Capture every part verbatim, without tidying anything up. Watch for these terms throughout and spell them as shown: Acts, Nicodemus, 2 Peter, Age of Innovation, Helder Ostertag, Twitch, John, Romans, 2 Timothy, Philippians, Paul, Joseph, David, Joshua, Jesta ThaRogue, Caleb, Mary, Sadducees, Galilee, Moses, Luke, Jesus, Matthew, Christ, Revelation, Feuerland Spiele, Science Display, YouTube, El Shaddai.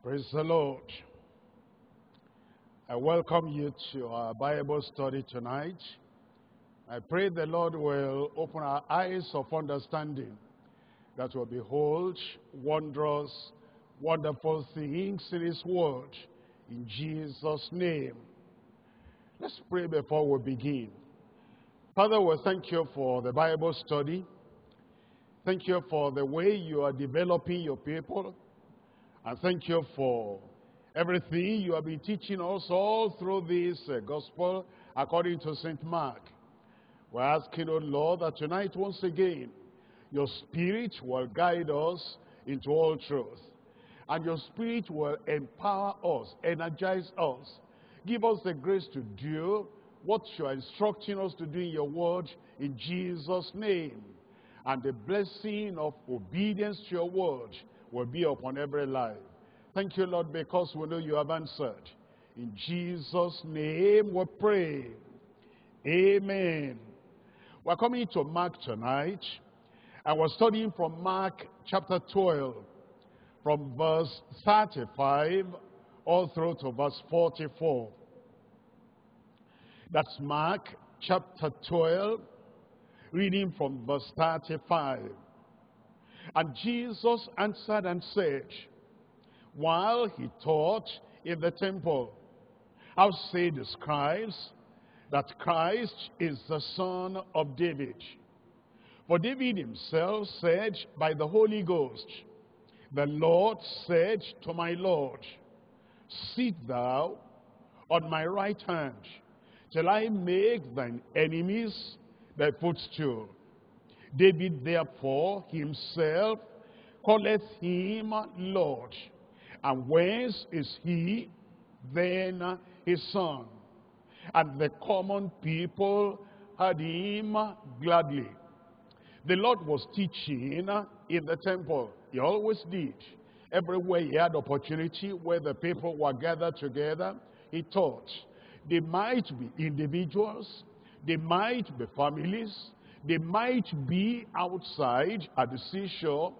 Praise the Lord. I welcome you to our Bible study tonight. I pray the Lord will open our eyes of understanding that will behold wondrous, wonderful things in His Word. In Jesus' name. Let's pray before we begin. Father, we thank you for the Bible study. Thank you for the way you are developing your people. And thank you for everything you have been teaching us all through this uh, gospel according to Saint Mark. We're asking, O Lord, that tonight once again, your Spirit will guide us into all truth. And your Spirit will empower us, energize us, give us the grace to do what you are instructing us to do in your word in Jesus' name. And the blessing of obedience to your word will be upon every life. Thank you, Lord, because we know you have answered. In Jesus' name we pray. Amen. We're coming to Mark tonight. I was studying from Mark chapter twelve, from verse thirty-five all through to verse forty-four. That's Mark chapter twelve, reading from verse thirty-five. And Jesus answered and said, while he taught in the temple, how say the scribes that Christ is the son of David? For David himself said by the Holy Ghost, the Lord said to my Lord, sit thou on my right hand, till I make thine enemies thy footstool. David therefore himself calleth him Lord, and whence is he then his son? And the common people heard him gladly. The Lord was teaching in the temple. He always did. Everywhere he had opportunity, where the people were gathered together, he taught. They might be individuals, they might be families, they might be outside at the seashore,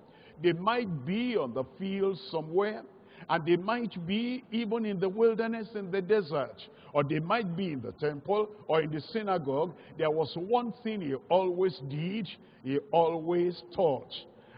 they might be on the field somewhere, and they might be even in the wilderness, in the desert, or they might be in the temple or in the synagogue. There was one thing he always did, he always taught.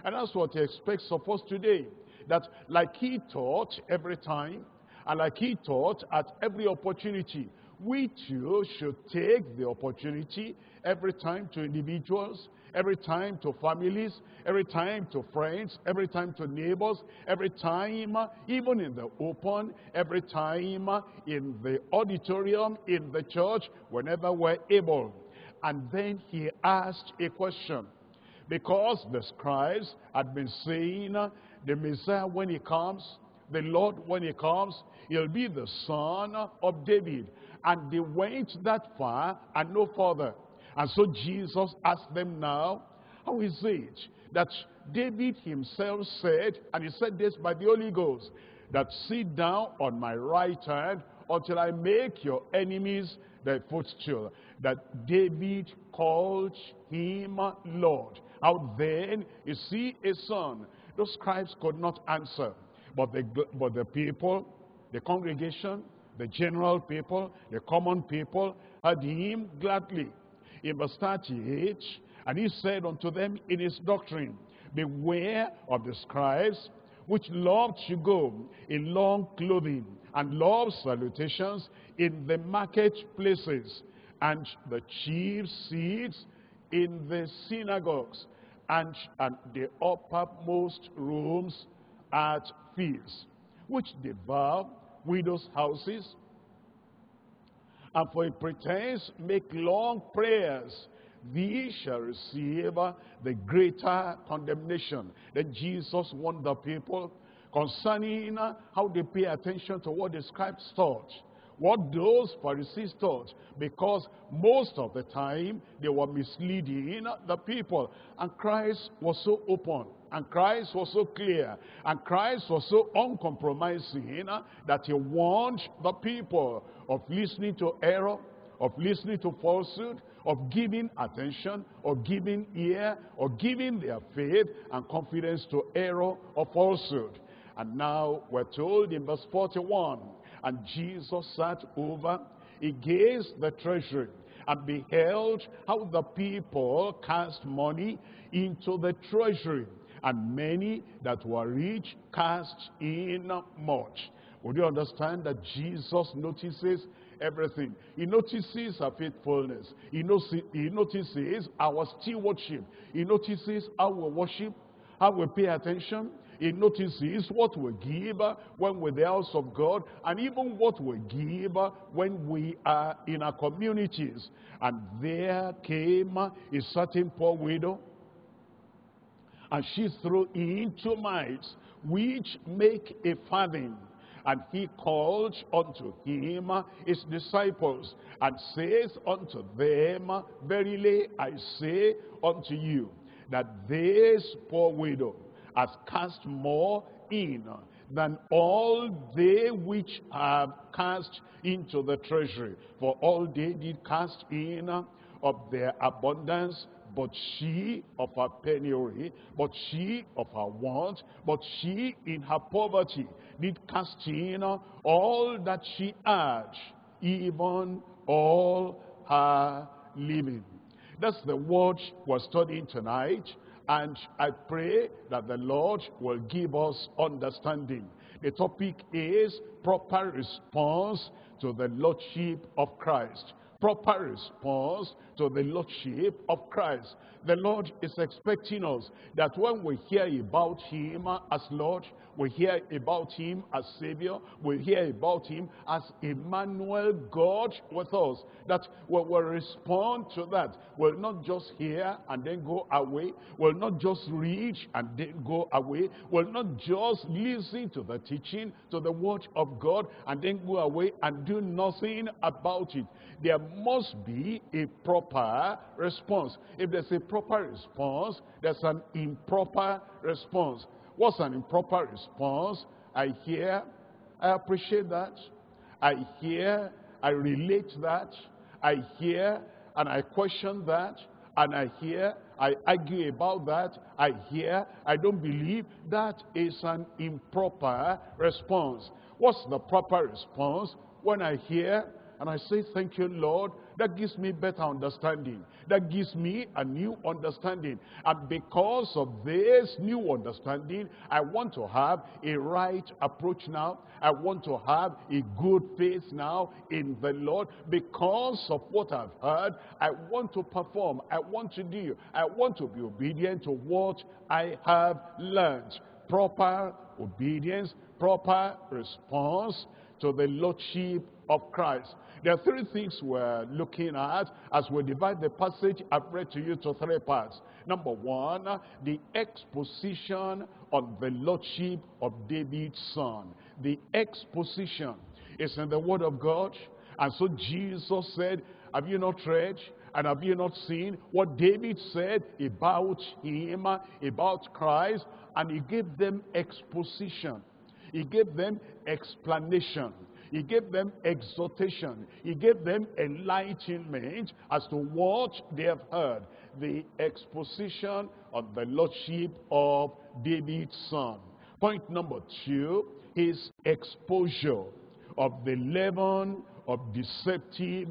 And that's what he expects of us today, that like he taught every time, and like he taught at every opportunity, we too should take the opportunity every time to individuals, every time to families, every time to friends, every time to neighbors, every time even in the open, every time in the auditorium, in the church, whenever we're able. And then he asked a question, because the scribes had been saying, the Messiah when he comes, the Lord when he comes, he'll be the son of David. And they went that far and no further. And so Jesus asked them now, how is it that David himself said, and he said this by the Holy Ghost, that sit down on my right hand until I make your enemies thy footstool? That David called him Lord. How then is he a son? Those scribes could not answer. But the, but the people, the congregation, the general people, the common people, heard him gladly. In verse thirty-eight, and he said unto them in his doctrine, beware of the scribes, which love to go in long clothing, and love salutations in the marketplaces, and the chief seats in the synagogues, and at the uppermost rooms at feasts, which devour widows' houses, and for a pretense make long prayers. These shall receive the greater condemnation. Then Jesus warned the people concerning how they pay attention to what the scribes taught, what those Pharisees taught, because most of the time they were misleading the people. And Christ was so open, and Christ was so clear, and Christ was so uncompromising that he warned the people of listening to error, of listening to falsehood, of giving attention, of giving ear, or giving their faith and confidence to error or falsehood. And now we're told in verse forty-one, and Jesus sat over against the treasury and beheld how the people cast money into the treasury, and many that were rich cast in much. Would you understand that Jesus notices everything? He notices our faithfulness. He, notice, he notices our stewardship. He notices how we worship, how we pay attention. He notices what we give when we're the house of God, and even what we give when we are in our communities. And there came a certain poor widow, and she threw in two mites, which make a farthing. And he called unto him his disciples, and says unto them, Verily I say unto you, that this poor widow has cast more in than all they which have cast into the treasury. For all they did cast in of their abundance, but she of her penury, but she of her want, but she in her poverty did cast in all that she had, even all her living. That's the word we're studying tonight, and I pray that the Lord will give us understanding. The topic is proper response to the Lordship of Christ. Proper response to the Lordship of Christ. The Lord is expecting us that when we hear about Him as Lord, we hear about Him as Savior, we hear about Him as Emmanuel, God with us, that we will respond to that. We'll not just hear and then go away. We'll not just read and then go away. We'll not just listen to the teaching, to the word of God, and then go away and do nothing about it. There must be a proper response. If there's a proper response, there's an improper response. What's an improper response? I hear, I appreciate that. I hear, I relate that. I hear, and I question that. And I hear, I argue about that. I hear, I don't believe. That is an improper response. What's the proper response? When I hear, and I say, thank you, Lord, that gives me better understanding. That gives me a new understanding. And because of this new understanding, I want to have a right approach now. I want to have a good faith now in the Lord. Because of what I've heard, I want to perform. I want to do. I want to be obedient to what I have learned. Proper obedience, proper response to the Lordship of Christ. There are three things we're looking at as we divide the passage I've read to you to three parts. Number one, the exposition on the Lordship of David's son. The exposition is in the Word of God. And so Jesus said, have you not read? And have you not seen what David said about him, about Christ? And he gave them exposition. He gave them explanation. He gave them exhortation. He gave them enlightenment as to what they have heard. The exposition of the Lordship of David's son. Point number two is exposure of the leaven of deceptive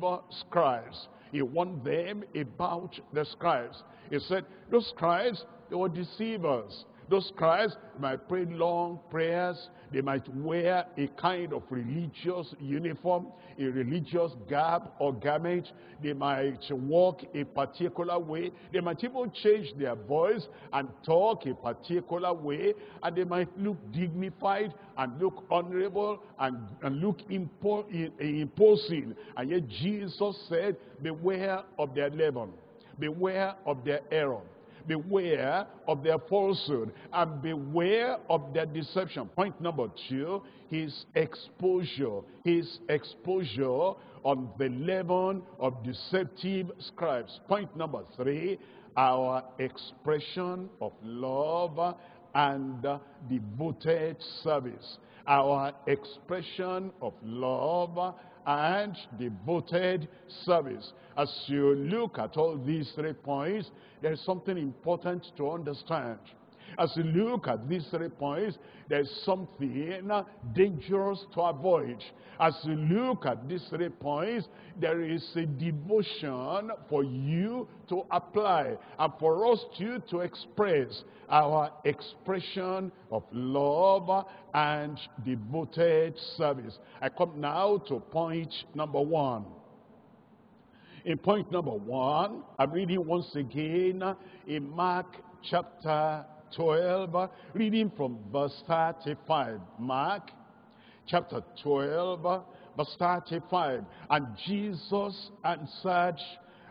scribes. He warned them about the scribes. He said, those scribes, they were deceivers. Those scribes might pray long prayers. They might wear a kind of religious uniform, a religious garb or garment. They might walk a particular way. They might even change their voice and talk a particular way. And they might look dignified and look honorable and, and look impo imposing. And yet Jesus said, beware of their leaven. Beware of their error. Beware of their falsehood and beware of their deception. Point number two, his exposure, his exposure on the leaven of deceptive scribes. Point number three, our expression of love and devoted service. Our expression of love and devoted service. As you look at all these three points, there is something important to understand. As you look at these three points, there's something dangerous to avoid. As you look at these three points, there is a devotion for you to apply and for us too to express our expression of love and devoted service. I come now to point number one. In point number one, I'm reading once again in Mark chapter twelve, reading from verse thirty-five. Mark chapter twelve, verse thirty-five. And Jesus answered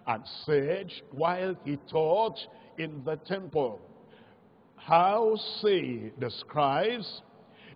and said, while he taught in the temple, how say the scribes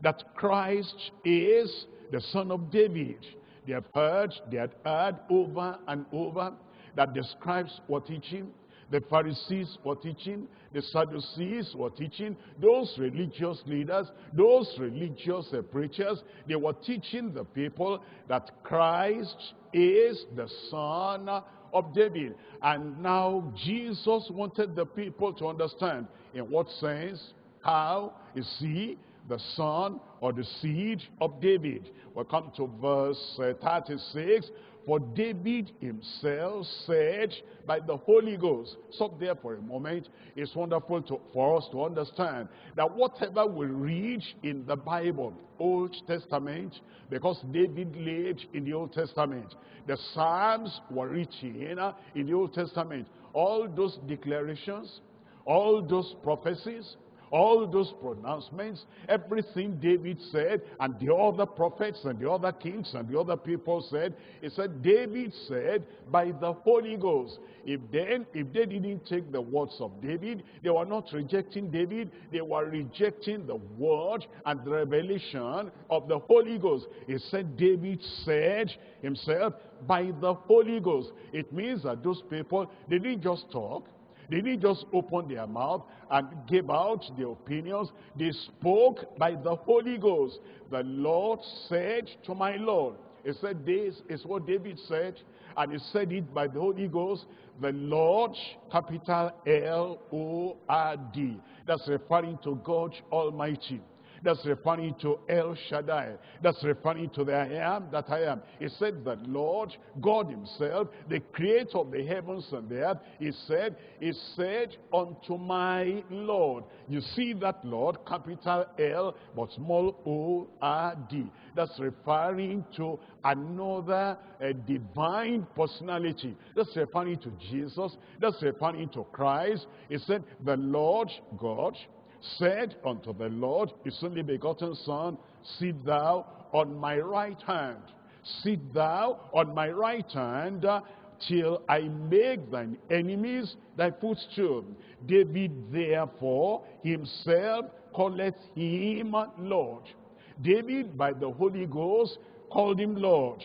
that Christ is the Son of David? They have heard, they had heard over and over that the scribes were teaching, the Pharisees were teaching, the Sadducees were teaching, those religious leaders, those religious preachers, they were teaching the people that Christ is the Son of David. And now Jesus wanted the people to understand in what sense, how is he the son or the seed of David. We'll come to verse thirty-six. For David himself said by the Holy Ghost. Stop there for a moment. It's wonderful to, for us to understand that whatever we read in the Bible, Old Testament, because David lived in the Old Testament, the Psalms were written in the Old Testament. All those declarations, all those prophecies, all those pronouncements, everything David said, and the other prophets and the other kings and the other people said, he said, David said by the Holy Ghost. If then, if they didn't take the words of David, they were not rejecting David, they were rejecting the word and the revelation of the Holy Ghost. He said, David said himself by the Holy Ghost. It means that those people, they didn't just talk. They didn't just open their mouth and give out their opinions. They spoke by the Holy Ghost. The Lord said to my Lord. He said, this is what David said. And he said it by the Holy Ghost. The Lord, capital L O R D. That's referring to God Almighty. That's referring to El Shaddai. That's referring to the I am that I am. He said that Lord, God himself, the creator of the heavens and the earth, he said, he said unto my Lord. You see that Lord, capital L, but small O R D. That's referring to another uh, divine personality. That's referring to Jesus. That's referring to Christ. He said, the Lord God said unto the Lord, his only begotten Son, sit thou on my right hand, sit thou on my right hand, uh, till I make thine enemies thy footstool. David therefore himself calleth him Lord. David by the Holy Ghost called him Lord.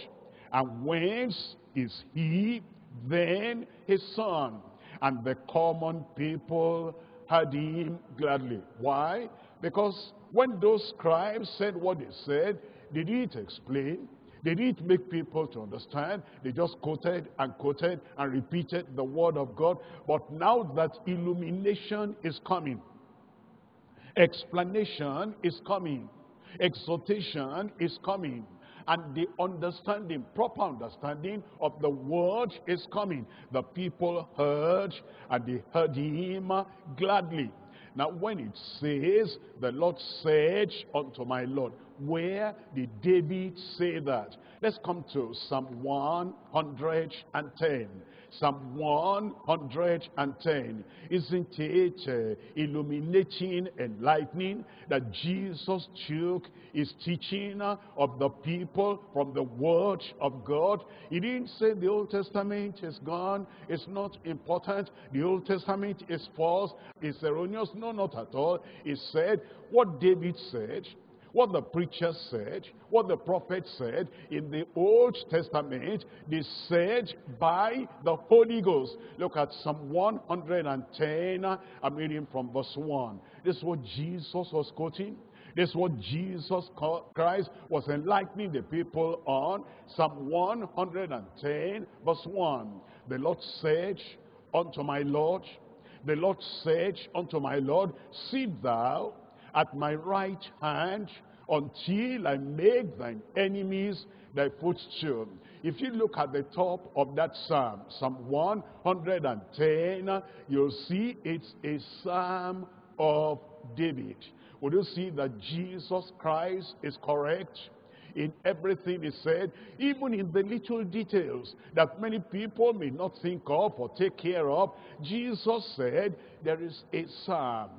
And whence is he then his son? And the common people heard him gladly. Why? Because when those scribes said what they said, they didn't explain, they didn't make people to understand, they just quoted and quoted and repeated the word of God. But now that illumination is coming, explanation is coming, exhortation is coming, and the understanding, proper understanding of the word is coming. The people heard, and they heard him gladly. Now when it says, the Lord said unto my Lord, where did David say that? Let's come to Psalm one hundred ten. Psalm one hundred ten. Isn't it uh, illuminating, enlightening that Jesus took his teaching of the people from the word of God? He didn't say the Old Testament is gone, it's not important, the Old Testament is false, it's erroneous. No, not at all. He said what David said, what the preacher said, what the prophet said in the Old Testament, they said by the Holy Ghost. Look at Psalm one hundred ten. I'm reading from verse one. This is what Jesus was quoting. This is what Jesus Christ was enlightening the people on. Psalm one hundred ten, verse one. The Lord said unto my Lord, The Lord said unto my Lord, sit thou at my right hand until I make thine enemies thy footstool. If you look at the top of that psalm, Psalm one hundred ten, you'll see it's a psalm of David. Would you see that Jesus Christ is correct in everything he said, even in the little details that many people may not think of or take care of? Jesus said there is a Psalm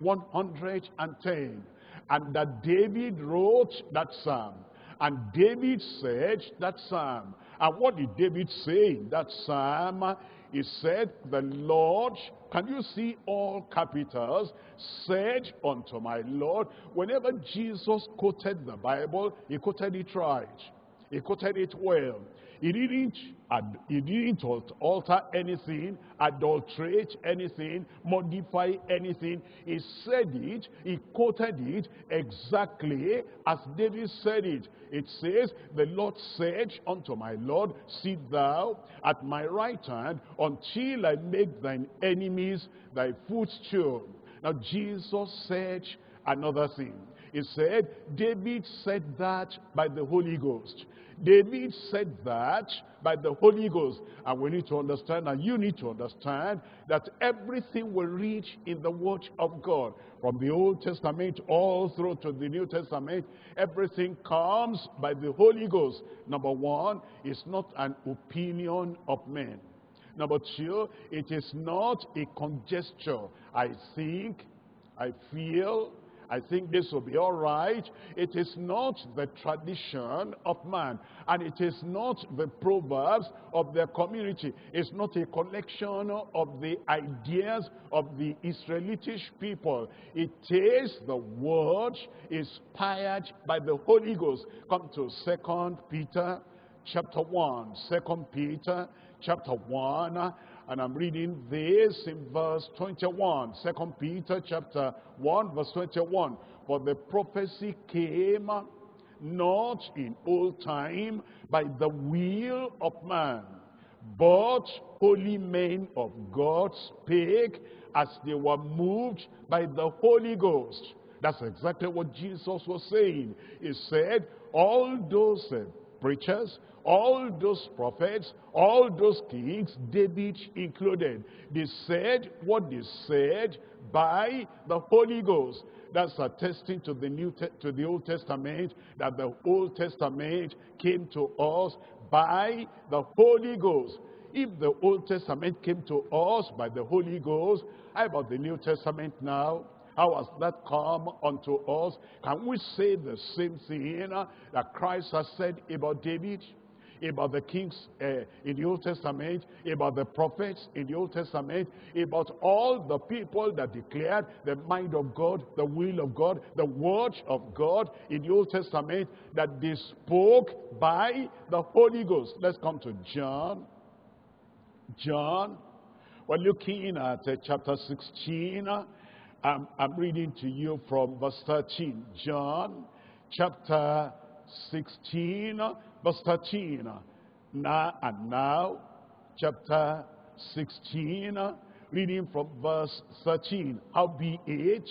one hundred ten, and that David wrote that psalm, and David said that psalm. And what did David say in that psalm? He said, the Lord, can you see all capitals, said unto my Lord. Whenever Jesus quoted the Bible, he quoted it right. He quoted it well. He didn't, he didn't alter anything, adulterate anything, modify anything. He said it, he quoted it exactly as David said it. It says, the Lord said unto my Lord, sit thou at my right hand until I make thine enemies thy footstool. Now Jesus said another thing. He said, David said that by the Holy Ghost. David said that by the Holy Ghost. And we need to understand, and you need to understand, that everything will reach in the Word of God. From the Old Testament all through to the New Testament, everything comes by the Holy Ghost. Number one, it's not an opinion of men. Number two, it is not a conjecture. I think, I feel, I think this will be all right. It is not the tradition of man, and it is not the proverbs of their community. It's not a collection of the ideas of the Israelitish people. It is the word inspired by the Holy Ghost. Come to Second Peter chapter one. Second Peter chapter one. And I'm reading this in verse twenty-one, Second Peter chapter one, verse twenty-one. For the prophecy came not in old time by the will of man, but holy men of God spake as they were moved by the Holy Ghost. That's exactly what Jesus was saying. He said, all those uh, preachers, all those prophets, all those kings, David included, they said what they said by the Holy Ghost. That's attesting to the New to the Old Testament, that the Old Testament came to us by the Holy Ghost. If the Old Testament came to us by the Holy Ghost, how about the New Testament now? How has that come unto us? Can we say the same thing that Christ has said about David, about the kings uh, in the Old Testament, about the prophets in the Old Testament, about all the people that declared the mind of God, the will of God, the word of God in the Old Testament, that they spoke by the Holy Ghost? Let's come to John. John. We're looking at uh, chapter sixteen. I'm, I'm reading to you from verse thirteen. John chapter sixteen. Verse thirteen, now and now, chapter sixteen, reading from verse thirteen. Howbeit,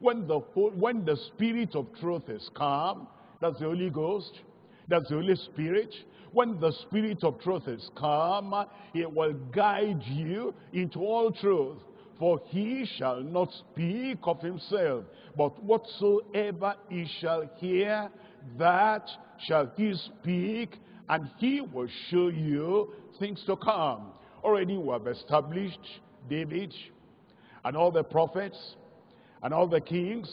when the when the Spirit of truth is come, that's the Holy Ghost, that's the Holy Spirit. When the Spirit of truth is come, he will guide you into all truth. For he shall not speak of himself, but whatsoever he shall hear, that shall he speak, and he will show you things to come. Already we have established David, and all the prophets, and all the kings,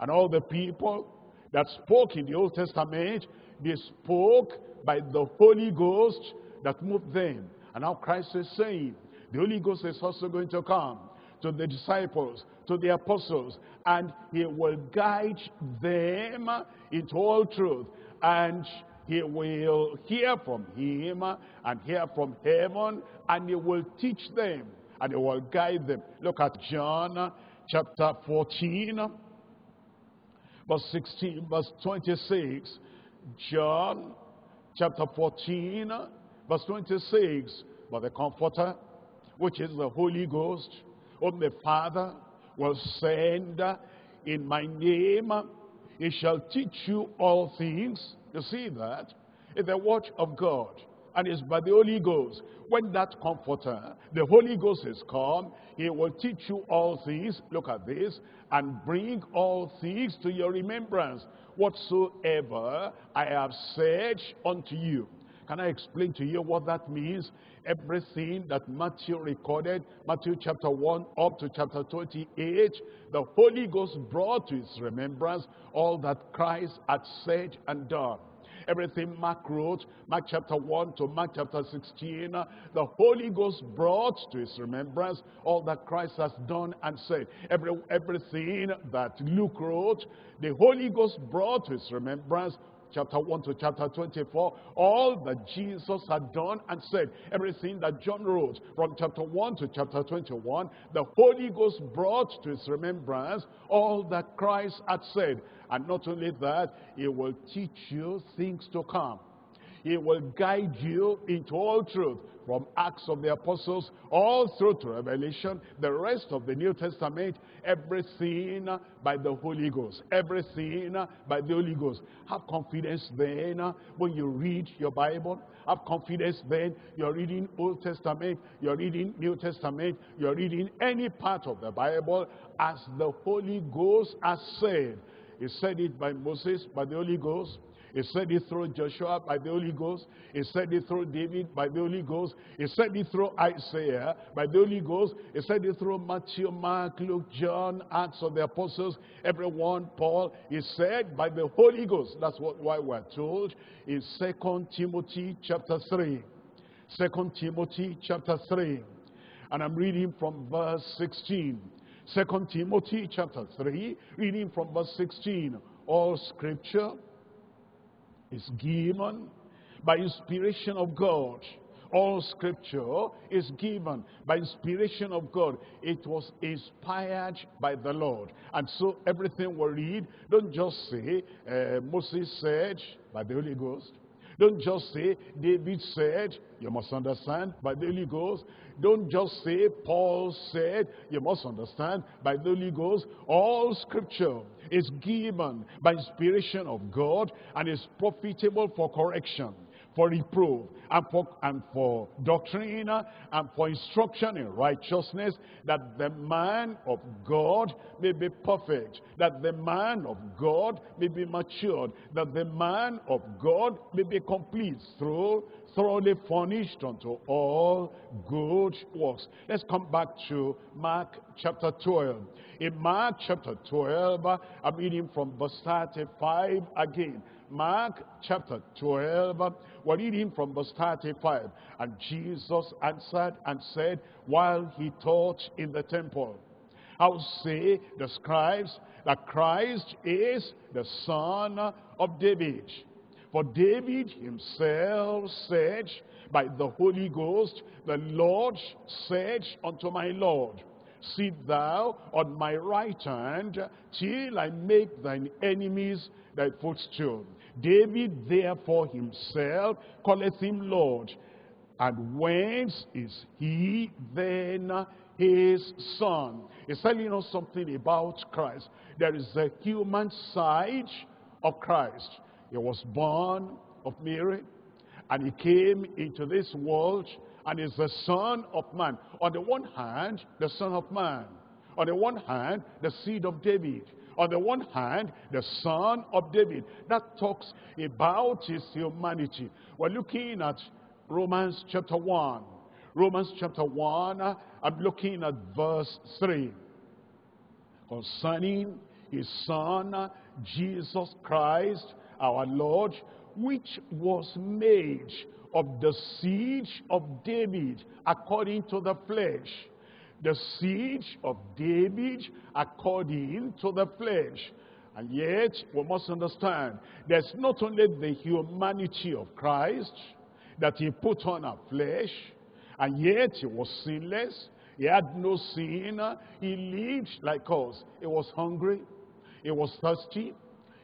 and all the people that spoke in the Old Testament. They spoke by the Holy Ghost that moved them. And now Christ is saying, the Holy Ghost is also going to come to the disciples, to the apostles, and he will guide them into all truth. And he will hear from him and hear from heaven, and he will teach them and he will guide them. Look at John chapter fourteen, verse sixteen, verse twenty-six. John chapter fourteen, verse twenty-six. But the Comforter, which is the Holy Ghost, whom the Father will send in my name. He shall teach you all things. You see that? In the word of God. And it's by the Holy Ghost. When that comforter, the Holy Ghost is come, he will teach you all things. Look at this. And bring all things to your remembrance, whatsoever I have said unto you. Can I explain to you what that means? Everything that Matthew recorded, Matthew chapter one up to chapter twenty-eight, the Holy Ghost brought to his remembrance all that Christ had said and done. Everything Mark wrote, Mark chapter one to Mark chapter sixteen, the Holy Ghost brought to his remembrance all that Christ has done and said. Every, everything that Luke wrote, the Holy Ghost brought to his remembrance, chapter one to chapter twenty-four, all that Jesus had done and said. Everything that John wrote from chapter one to chapter twenty-one, the Holy Ghost brought to his remembrance all that Christ had said. And not only that, he will teach you things to come. He will guide you into all truth, from Acts of the Apostles all through to Revelation, the rest of the New Testament, everything by the Holy Ghost, everything by the Holy Ghost. Have confidence then when you read your Bible. Have confidence then you're reading Old Testament, you're reading New Testament, you're reading any part of the Bible as the Holy Ghost has said. He said it by Moses, by the Holy Ghost. He said it through Joshua by the Holy Ghost. He said it through David by the Holy Ghost. He said it through Isaiah by the Holy Ghost. He said it through Matthew, Mark, Luke, John, Acts of the Apostles, everyone, Paul. He said by the Holy Ghost. That's what why we're told in Second Timothy chapter three. Second Timothy chapter three. And I'm reading from verse sixteen. Second Timothy chapter three, reading from verse sixteen. All scripture is given by inspiration of God. All scripture is given by inspiration of God. It was inspired by the Lord. And so everything we read, don't just say, uh, Moses said by the Holy Ghost. Don't just say, David said. You must understand by the Holy Ghost. Don't just say, Paul said. You must understand by the Holy Ghost. All scripture is given by inspiration of God and is profitable for correction, for reproof, and for, and for doctrine, and for instruction in righteousness, that the man of God may be perfect, that the man of God may be matured, that the man of God may be complete, through, thoroughly furnished unto all good works. Let's come back to Mark chapter twelve. In Mark chapter twelve, I'm reading from verse thirty-five again. Mark chapter twelve, we're reading from verse thirty-five. And Jesus answered and said, while he taught in the temple, how say the scribes that Christ is the son of David? For David himself said by the Holy Ghost, the Lord said unto my Lord, sit thou on my right hand, till I make thine enemies thy footstool. David therefore himself calleth him Lord. And whence is he then his son? He's telling us something about Christ. There is a human side of Christ. He was born of Mary, and he came into this world, and is the son of man. On the one hand, the son of man. On the one hand, the seed of David. On the one hand, the son of David. That talks about his humanity. We're looking at Romans chapter one. Romans chapter one, I'm looking at verse three. Concerning his son, Jesus Christ, our Lord, which was made of the seed of David according to the flesh. The seed of David according to the flesh. And yet, we must understand, there's not only the humanity of Christ, that he put on our flesh, and yet he was sinless, he had no sin, he lived like us. He was hungry, he was thirsty,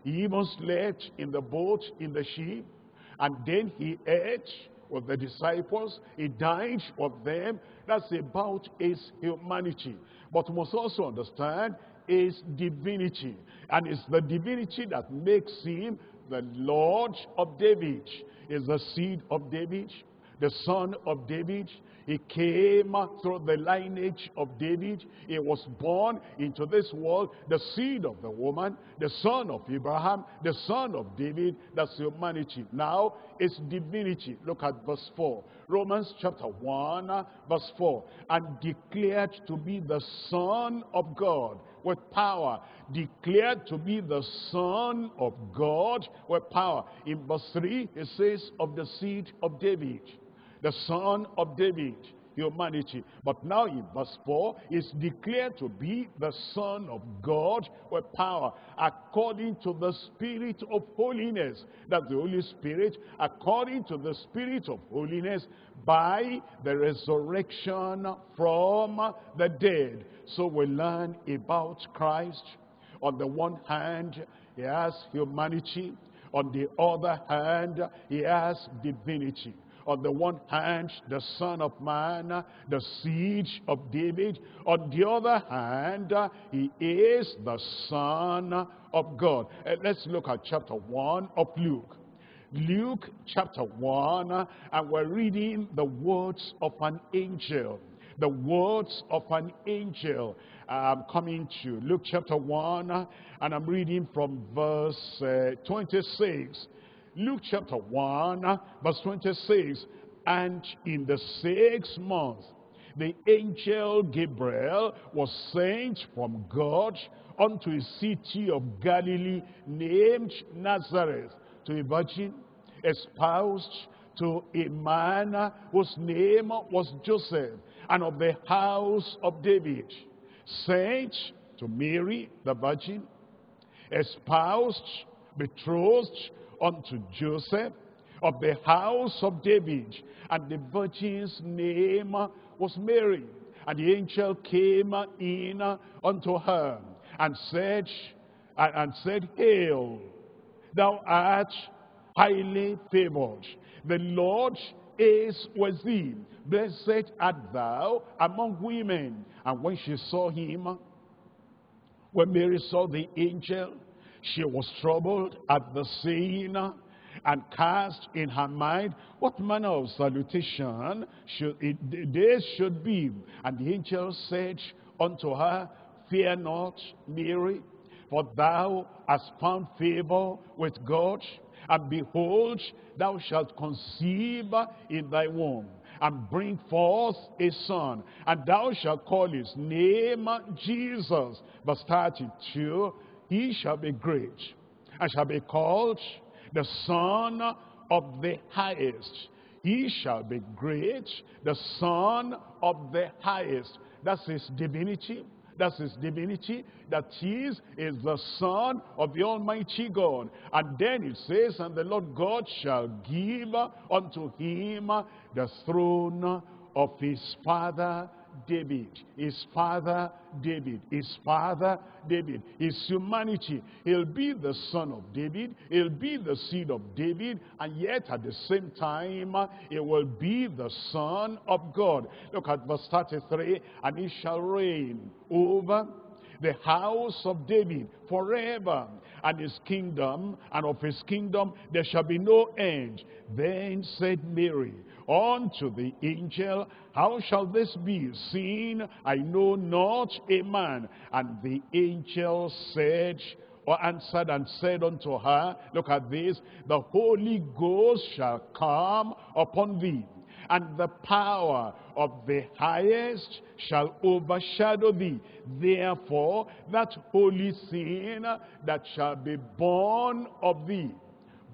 he even slept in the boat, in the ship, and then he ate, with the disciples. He died for them. That's about his humanity. But we must also understand his divinity. And it's the divinity that makes him the Lord of David. He's the seed of David, the son of David. He came through the lineage of David. He was born into this world, the seed of the woman, the son of Abraham, the son of David. That's humanity. Now, it's divinity. Look at verse four. Romans chapter one, verse four. And declared to be the Son of God with power. Declared to be the Son of God with power. In verse three, it says, of the seed of David. The Son of David, humanity. But now in verse four, is declared to be the Son of God with power, according to the Spirit of holiness. That's the Holy Spirit, according to the Spirit of holiness, by the resurrection from the dead. So we learn about Christ. On the one hand, he has humanity. On the other hand, he has divinity. On the one hand, the Son of Man, the seed of David. On the other hand, he is the Son of God. And let's look at chapter one of Luke. Luke chapter one, and we're reading the words of an angel. The words of an angel. I'm coming to Luke chapter one, and I'm reading from verse uh, twenty-six. Luke chapter one, verse twenty-six, and in the sixth month, the angel Gabriel was sent from God unto a city of Galilee named Nazareth, to a virgin espoused to a man whose name was Joseph, and of the house of David. Sent to Mary, the virgin, espoused, betrothed, unto Joseph, of the house of David. And the virgin's name was Mary. And the angel came in unto her, and said, and said, Hail, thou art highly favored. The Lord is with thee. Blessed art thou among women. And when she saw him, when Mary saw the angel, she was troubled at the saying, and cast in her mind what manner of salutation should it, this should be. And the angel said unto her, Fear not, Mary, for thou hast found favor with God. And behold, thou shalt conceive in thy womb, and bring forth a son, and thou shalt call his name Jesus. Verse thirty-two. He shall be great, and shall be called the Son of the Highest. He shall be great, the Son of the Highest. That's his divinity. That's his divinity. That he is, is the Son of the Almighty God. And then it says, and the Lord God shall give unto him the throne of his father David, his father David, his father David, his humanity. He'll be the son of David, he'll be the seed of David, and yet at the same time, he will be the Son of God. Look at verse thirty-three, and he shall reign over the house of David forever, and his kingdom, and of his kingdom there shall be no end. Then said Mary unto the angel, How shall this be, seeing I know not a man? And the angel said, or answered and said unto her, Look at this, the Holy Ghost shall come upon thee, and the power of the Highest shall overshadow thee. Therefore, that holy thing that shall be born of thee,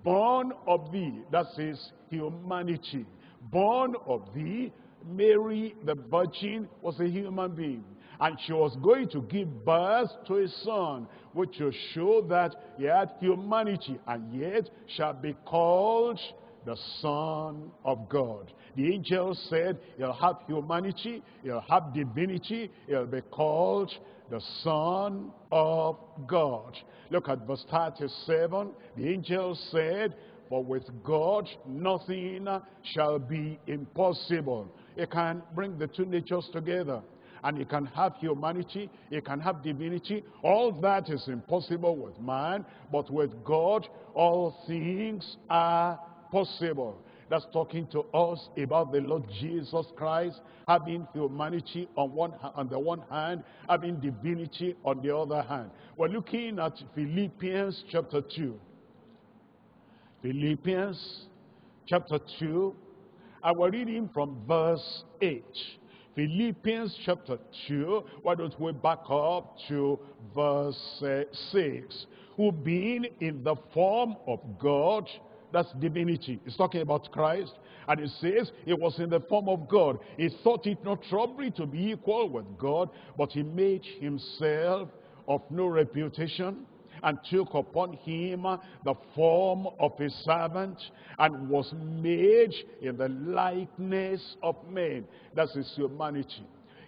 born of thee, that's his humanity, born of thee. Mary the Virgin was a human being, and she was going to give birth to a son, which will show that he had humanity, and yet shall be called the Son of God. The angel said, He'll have humanity, he'll have divinity, he'll be called the Son of God. Look at verse thirty-seven. The angel said, "But with God nothing shall be impossible." It can bring the two natures together. And it can have humanity, it can have divinity. All that is impossible with man, but with God, all things are possible. That's talking to us about the Lord Jesus Christ, having humanity on, one, on the one hand, having divinity on the other hand. We're looking at Philippians chapter two. Philippians chapter two, and we're reading from verse eight. Philippians chapter two, why don't we back up to verse six. Who being in the form of God, that's divinity. It's talking about Christ. And it says, he was in the form of God. He thought it not robbery to be equal with God, but he made himself of no reputation, and took upon him the form of a servant, and was made in the likeness of men. That's his humanity.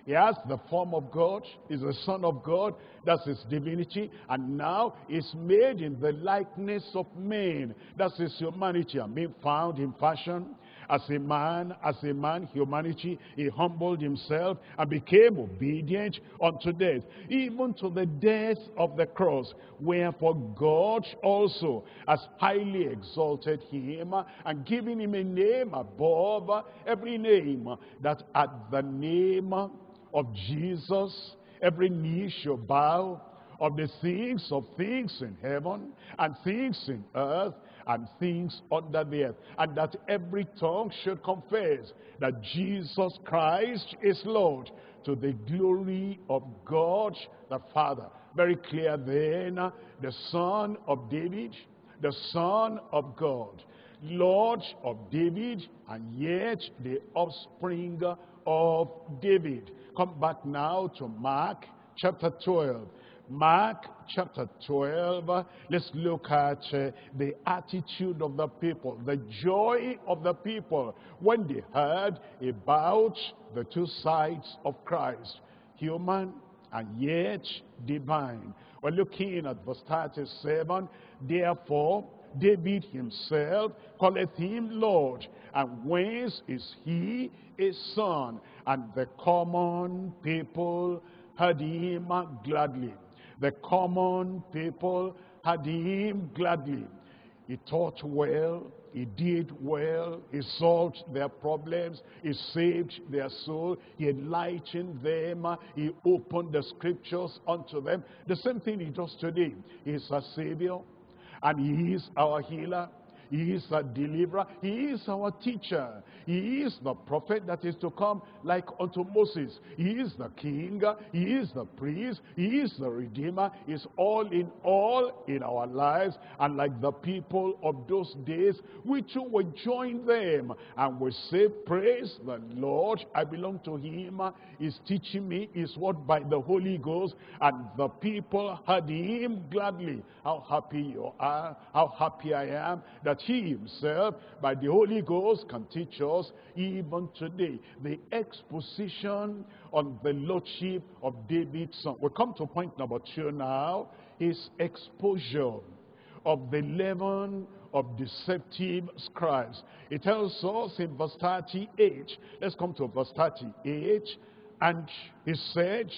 He has the form of God, is the Son of God, that's his divinity, and now is made in the likeness of men. That's his humanity. And being found in fashion as a man, as a man, humanity, he humbled himself and became obedient unto death, even to the death of the cross. Wherefore God also has highly exalted him, and given him a name above every name, that at the name of Jesus every knee shall bow, of the things of things in heaven, and things in earth, and things under the earth, and that every tongue should confess that Jesus Christ is Lord, to the glory of God the Father. Very clear then, the Son of David, the Son of God, Lord of David, and yet the offspring of David. Come back now to Mark chapter twelve. Mark chapter twelve, let's look at uh, the attitude of the people, the joy of the people when they heard about the two sides of Christ, human and yet divine. We're looking at verse thirty-seven, therefore David himself calleth him Lord, and whence is he a son? And the common people heard him gladly. The common people had him gladly. He taught well, he did well, he solved their problems, he saved their soul, he enlightened them, he opened the scriptures unto them. The same thing he does today. He is our Savior, and he is our healer. He is our deliverer. He is our teacher. He is the prophet that is to come, like unto Moses. He is the king. He is the priest. He is the redeemer. He is all in all in our lives. And like the people of those days, we too will join them. And we say, praise the Lord. I belong to him. He's teaching me. He's what by the Holy Ghost. And the people heard him gladly. How happy you are. How happy I am that he himself by the Holy Ghost can teach us even today. The exposition on the lordship of David's son. We come to point number two now, his exposure of the leaven of deceptive scribes. It tells us in verse thirty-eight, let's come to verse thirty-eight, and he said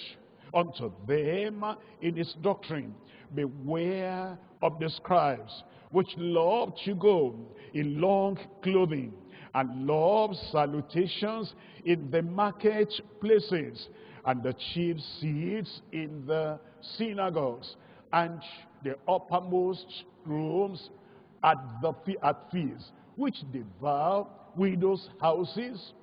unto them in his doctrine, beware of the scribes, which love to go in long clothing, and love salutations in the market places, and the chief seats in the synagogues, and the uppermost rooms at the at feasts, which devour widows' houses,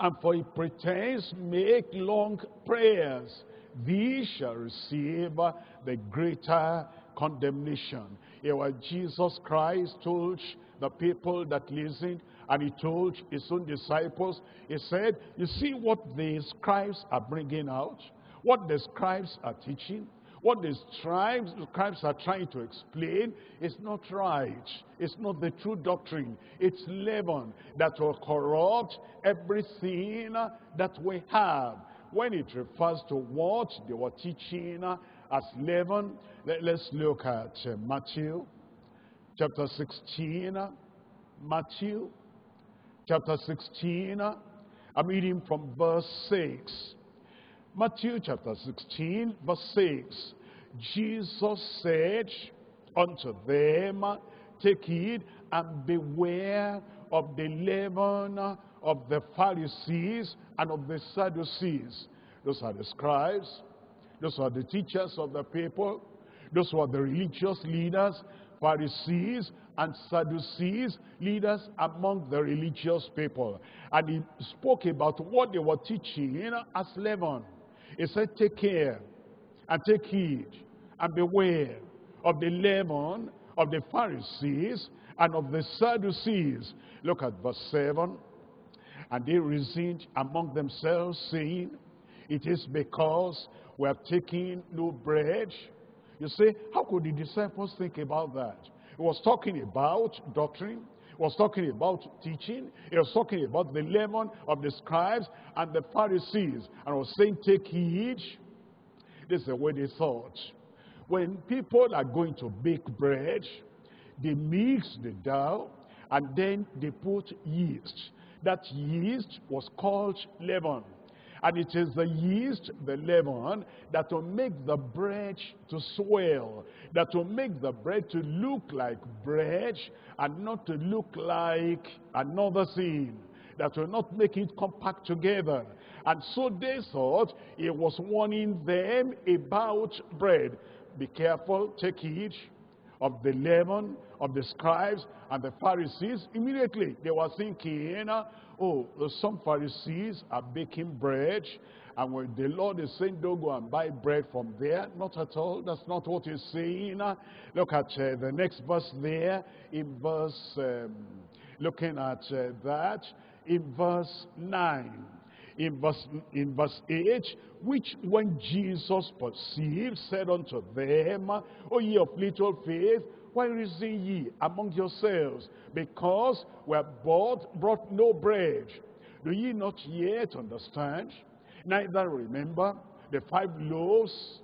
and for a pretense make long prayers. These shall receive the greater condemnation. It was Jesus Christ told the people that listened, and he told his own disciples, he said, you see what the scribes are bringing out, what the scribes are teaching, what the scribes, the scribes are trying to explain is not right. It's not the true doctrine. It's leaven that will corrupt everything that we have. when it refers to what they were teaching as leaven. Let's look at Matthew chapter sixteen. Matthew chapter sixteen. I'm reading from verse six. Matthew chapter sixteen, verse six. Jesus said unto them, take heed and beware of the leaven of the Pharisees and of the Sadducees. Those are the scribes. Those are the teachers of the people. Those were the religious leaders, Pharisees and Sadducees, leaders among the religious people. And he spoke about what they were teaching, you know, as leaven. He said, take care and take heed and beware of the leaven of the Pharisees and of the Sadducees. Look at verse seven. And they reasoned among themselves, saying, it is because we have taken no bread. You say, how could the disciples think about that? He was talking about doctrine. He was talking about teaching. He was talking about the leaven of the scribes and the Pharisees. And was saying, take heed. This is the way they thought. When people are going to bake bread, they mix the dough and then they put yeast. That yeast was called leaven. And it is the yeast, the leaven, that will make the bread to swell, that will make the bread to look like bread and not to look like another thing, that will not make it compact together. And so they thought it was warning them about bread. Be careful, take heed of the leaven of the scribes and the Pharisees. Immediately they were thinking, oh, some Pharisees are baking bread, and when the Lord is saying, don't go and buy bread from there, not at all. That's not what he's saying. Look at uh, the next verse there, in verse, um, looking at uh, that, in verse nine. In verse, in verse eight, which when Jesus perceived, said unto them, O ye of little faith, why reason ye among yourselves? Because we have bought, brought no bread. Do ye not yet understand? Neither remember the five loaves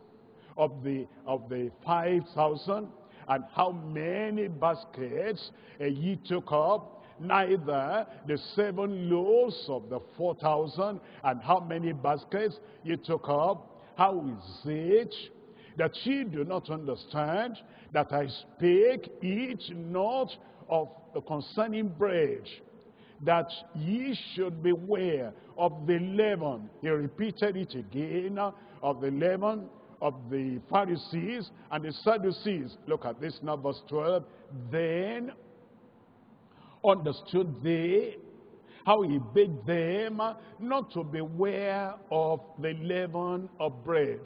of the, of the five thousand, and how many baskets uh, ye took up? Neither the seven loaves of the four thousand, and how many baskets you took up? How is it that ye do not understand that I spake eat not of the concerning bread, that ye should beware of the leaven? He repeated it again, of the leaven of the Pharisees and the Sadducees. Look at this now, verse twelve. Then understood they how he bade them not to beware of the leaven of bread.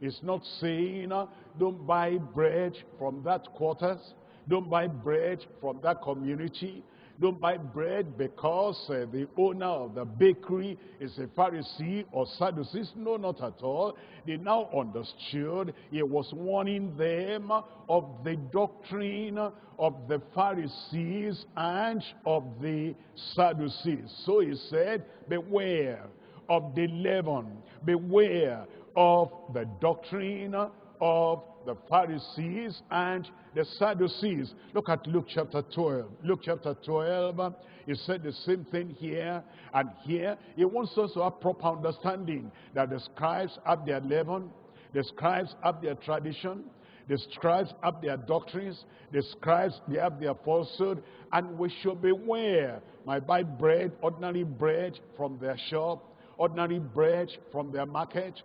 It's not saying don't buy bread from that quarters, don't buy bread from that community, don't buy bread because uh, the owner of the bakery is a Pharisee or Sadducee. No, not at all. They now understood he was warning them of the doctrine of the Pharisees and of the Sadducees. So he said, beware of the leaven, beware of the doctrine of the Pharisees and the Sadducees. Look at Luke chapter twelve. Luke chapter twelve, he said the same thing here and here. He wants us to have proper understanding that the scribes have their leaven, the scribes have their tradition, the scribes have their doctrines, the scribes, they have their falsehood, and we should beware. Might buy bread, ordinary bread from their shop, ordinary bread from their market,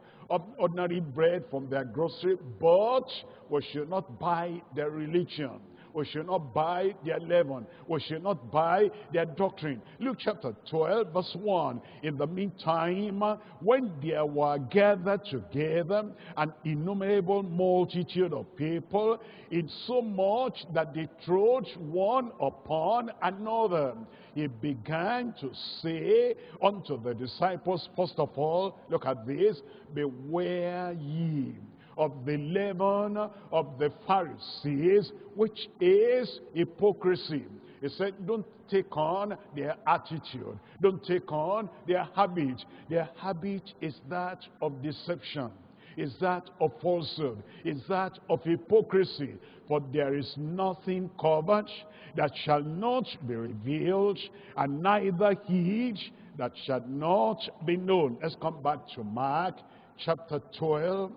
ordinary bread from their grocery, but we should not buy their religion. We should not buy their leaven. We should not buy their doctrine. Luke chapter twelve, verse one. In the meantime, when there were gathered together an innumerable multitude of people, insomuch that they trod one upon another, he began to say unto the disciples, first of all, look at this, beware ye of the leaven of the Pharisees, which is hypocrisy. He said, don't take on their attitude. Don't take on their habit. Their habit is that of deception, is that of falsehood, is that of hypocrisy. For there is nothing covered that shall not be revealed, and neither hid that shall not be known. Let's come back to Mark chapter twelve,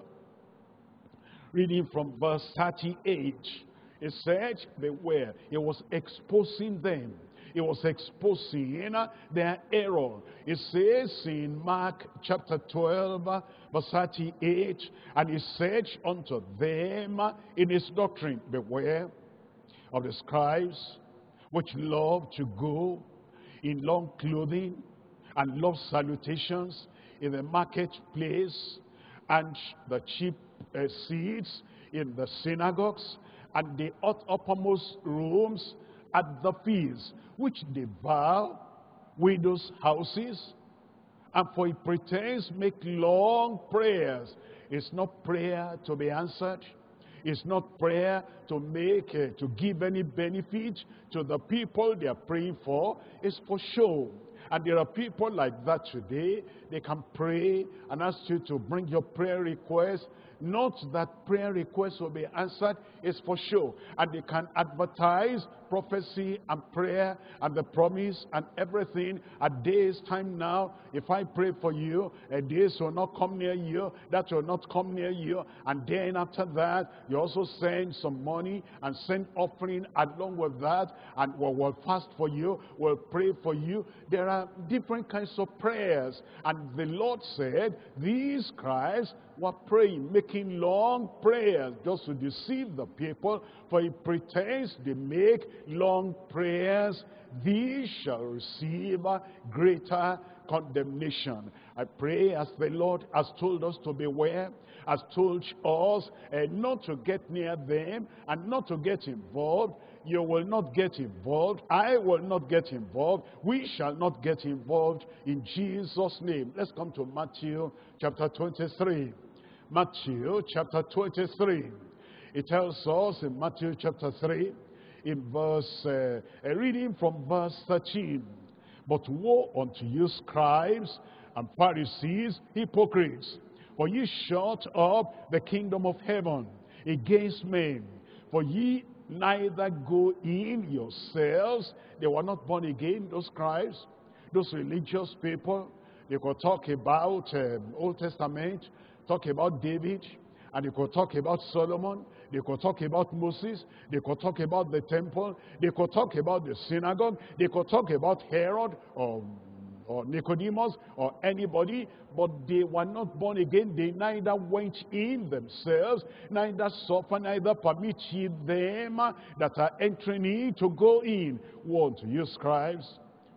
reading from verse thirty-eight. It said, beware. It was exposing them. It was exposing their error. It says in Mark chapter twelve, verse thirty-eight, and he said unto them in his doctrine, beware of the scribes, which love to go in long clothing, and love salutations in the marketplace, and the cheap uh, seats in the synagogues, and the uppermost rooms at the feasts, which devour widows' houses, and for a pretense make long prayers. It's not prayer to be answered. It's not prayer to make, uh, to give any benefit to the people they are praying for. It's for show. And there are people like that today. They can pray and ask you to bring your prayer request. Not that prayer requests will be answered, it's for sure. And they can advertise prophecy and prayer and the promise and everything. A day's time now, if I pray for you, a day will not come near you, that will not come near you. And then after that, you also send some money and send offering along with that. And we'll, we'll fast for you, we'll pray for you. There are different kinds of prayers. And the Lord said, these Christ were praying, making long prayers just to deceive the people, for it pretends they make long prayers. These shall receive greater condemnation. I pray, as the Lord has told us to beware, has told us uh, not to get near them and not to get involved. You will not get involved. I will not get involved. We shall not get involved in Jesus' name. Let's come to Matthew chapter twenty-three. Matthew chapter twenty-three. It tells us in Matthew chapter three, in verse, uh, a reading from verse thirteen. But woe unto you, scribes and Pharisees, hypocrites, for ye shut up the kingdom of heaven against men, for ye neither go in yourselves. They were not born again, those scribes, those religious people. They could talk about um, Old Testament, talk about David, and they could talk about Solomon, they could talk about Moses, they could talk about the temple, they could talk about the synagogue, they could talk about Herod or, or Nicodemus or anybody, but they were not born again. They neither went in themselves, neither suffer, neither permit ye them that are entering in to go in. Woe unto you, scribes,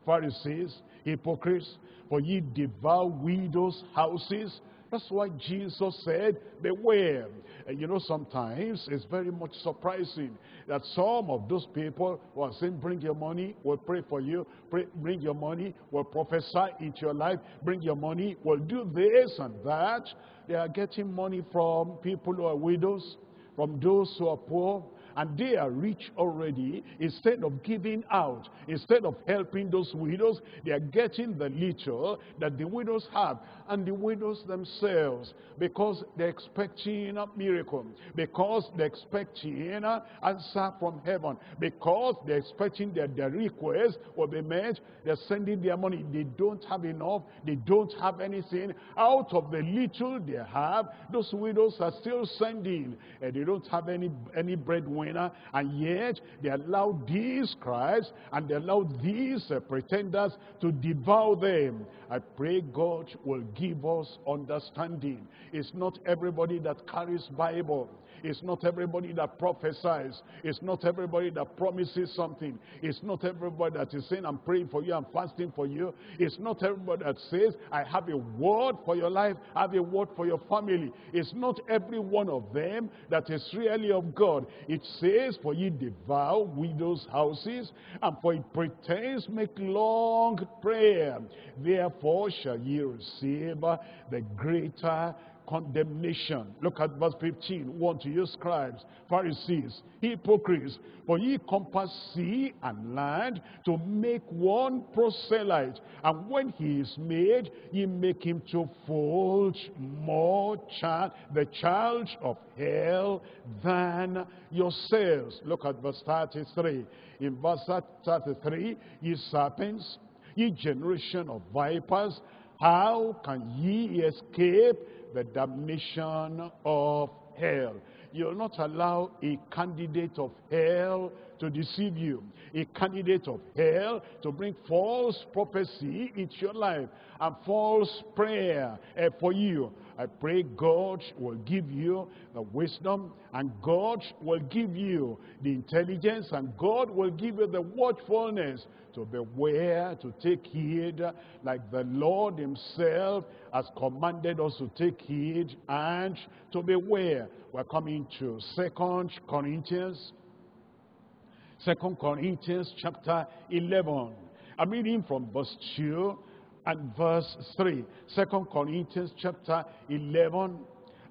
Pharisees, hypocrites, for ye devour widows' houses. That's why Jesus said, beware. And you know, sometimes it's very much surprising that some of those people who are saying, bring your money, we'll pray for you. Pray, bring your money, we'll prophesy into your life. Bring your money, we'll do this and that. They are getting money from people who are widows, from those who are poor. And they are rich already. Instead of giving out, instead of helping those widows, they are getting the little that the widows have, and the widows themselves, because they're expecting a miracle, because they're expecting an answer from heaven, because they're expecting that their request will be met. They're sending their money. They don't have enough. They don't have anything. Out of the little they have, those widows are still sending, and they don't have any any breadwinner. And yet they allow these Christ and they allow these uh, pretenders to devour them. I pray God will give us understanding. It's not everybody that carries Bible. It's not everybody that prophesies. It's not everybody that promises something. It's not everybody that is saying, I'm praying for you, I'm fasting for you. It's not everybody that says, I have a word for your life, I have a word for your family. It's not every one of them that is really of God. It says, for ye devour widows' houses, and for it pretends make long prayer. Therefore shall ye receive the greater condemnation. Look at verse fifteen. Woe to you, scribes, Pharisees, hypocrites, for ye compass sea and land to make one proselyte, and when he is made, ye make him to fold more child, the child of hell than yourselves. Look at verse thirty-three. In verse thirty-three, ye serpents, ye generation of vipers, how can ye escape the damnation of hell? You will not allow a candidate of hell to deceive you, a candidate of hell to bring false prophecy into your life and false prayer uh, for you. I pray God will give you the wisdom, and God will give you the intelligence, and God will give you the watchfulness to beware, to take heed, like the Lord himself has commanded us to take heed and to beware. We're coming to Second Corinthians. Second Corinthians chapter eleven. I'm reading from verse two and verse three. Second Corinthians chapter eleven,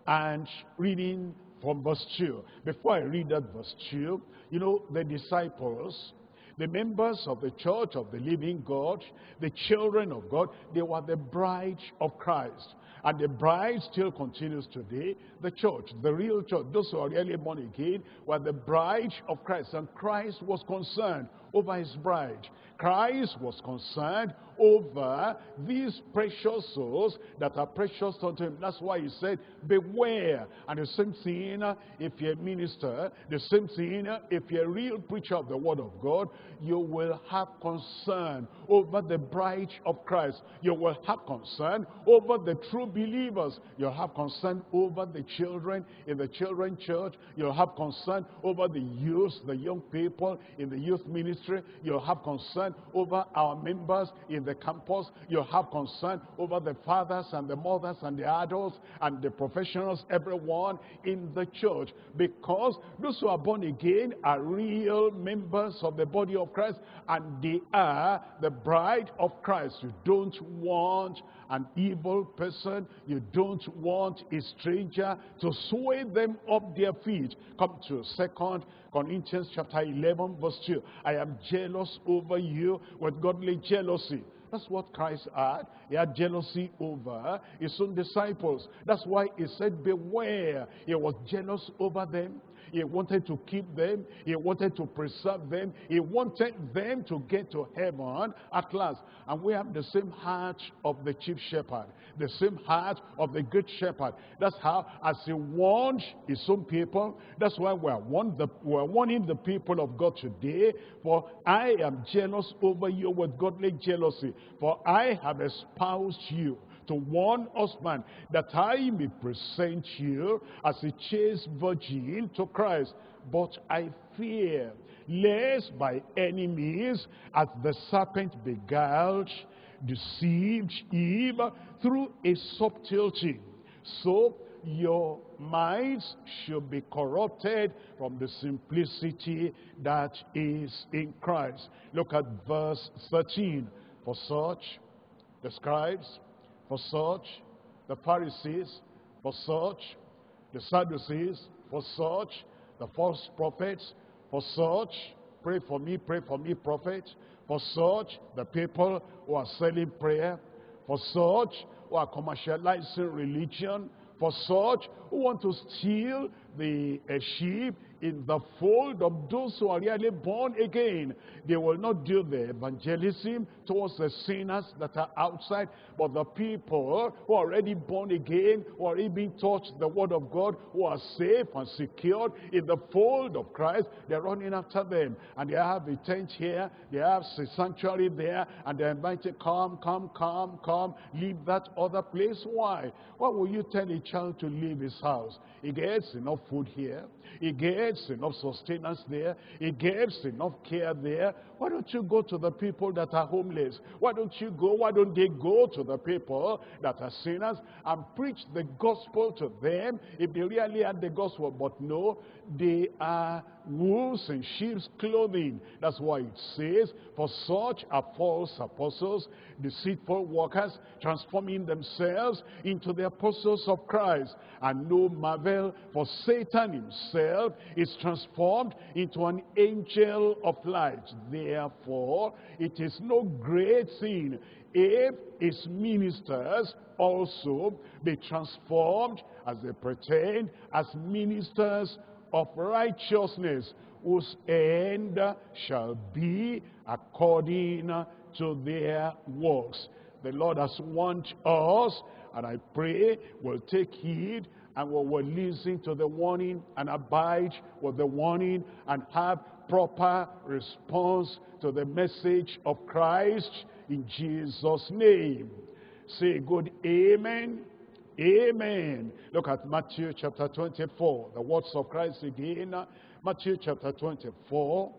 and reading from verse two. Before I read that verse two, you know, the disciples, the members of the church of the living God, the children of God, they were the bride of Christ. And the bride still continues today, the church, the real church. Those who are really born again were the bride of Christ. And Christ was concerned over his bride. Christ was concerned over these precious souls that are precious unto him. That's why he said, beware. And the same thing if you're a minister, the same thing if you're a real preacher of the word of God, you will have concern over the bride of Christ. You will have concern over the true believers. You'll have concern over the children in the children church. You'll have concern over the youth, the young people in the youth ministry. You'll have concern over our members in the The campus. You have concern over the fathers and the mothers and the adults and the professionals, everyone in the church, because those who are born again are real members of the body of Christ, and they are the bride of Christ. You don't want an evil person, you don't want a stranger to sway them up their feet. Come to Second Corinthians chapter eleven verse two. I am jealous over you with godly jealousy. That's what Christ had. He had jealousy over his own disciples. That's why he said, beware. He was jealous over them. He wanted to keep them. He wanted to preserve them. He wanted them to get to heaven at last. And we have the same heart of the chief shepherd, the same heart of the good shepherd. That's how, as he warned his own people, that's why we are, warn the, we are warning the people of God today. For I am jealous over you with godly jealousy. For I have espoused you to one husband, that I may present you as a chaste virgin to Christ. But I fear, lest by any means, as the serpent beguiled, deceived Eve through a subtlety, so your minds should be corrupted from the simplicity that is in Christ. Look at verse thirteen. For such, the scribes, for such, the Pharisees, for such, the Sadducees, for such, the false prophets, for such, pray for me, pray for me, prophet, for such, the people who are selling prayer, for such, who are commercializing religion, for such, who want to steal the uh, sheep in the fold of those who are really born again. They will not do the evangelism towards the sinners that are outside, but the people who are already born again, who are even taught the word of God, who are safe and secured in the fold of Christ, they're running after them. And they have a tent here, they have a sanctuary there, and they're invited, come, come, come, come, leave that other place. Why? Why will you tell a child to leave his house? He gets enough food here, he gets gets enough sustenance there. He gets enough care there. Why don't you go to the people that are homeless? Why don't you go? Why don't they go to the people that are sinners and preach the gospel to them if they really had the gospel? But no, they are wolves in sheep's clothing. That's why it says, for such are false apostles, deceitful workers, transforming themselves into the apostles of Christ. And no marvel, for Satan himself is transformed into an angel of light. Therefore, it is no great thing if his ministers also be transformed, as they pretend, as ministers of righteousness, whose end shall be according to their works. The Lord has warned us, and I pray we'll take heed and we will listen to the warning and abide with the warning and have proper response to the message of Christ in Jesus' name. Say good amen. Amen. Look at Matthew chapter twenty-four. The words of Christ again. Matthew chapter twenty-four.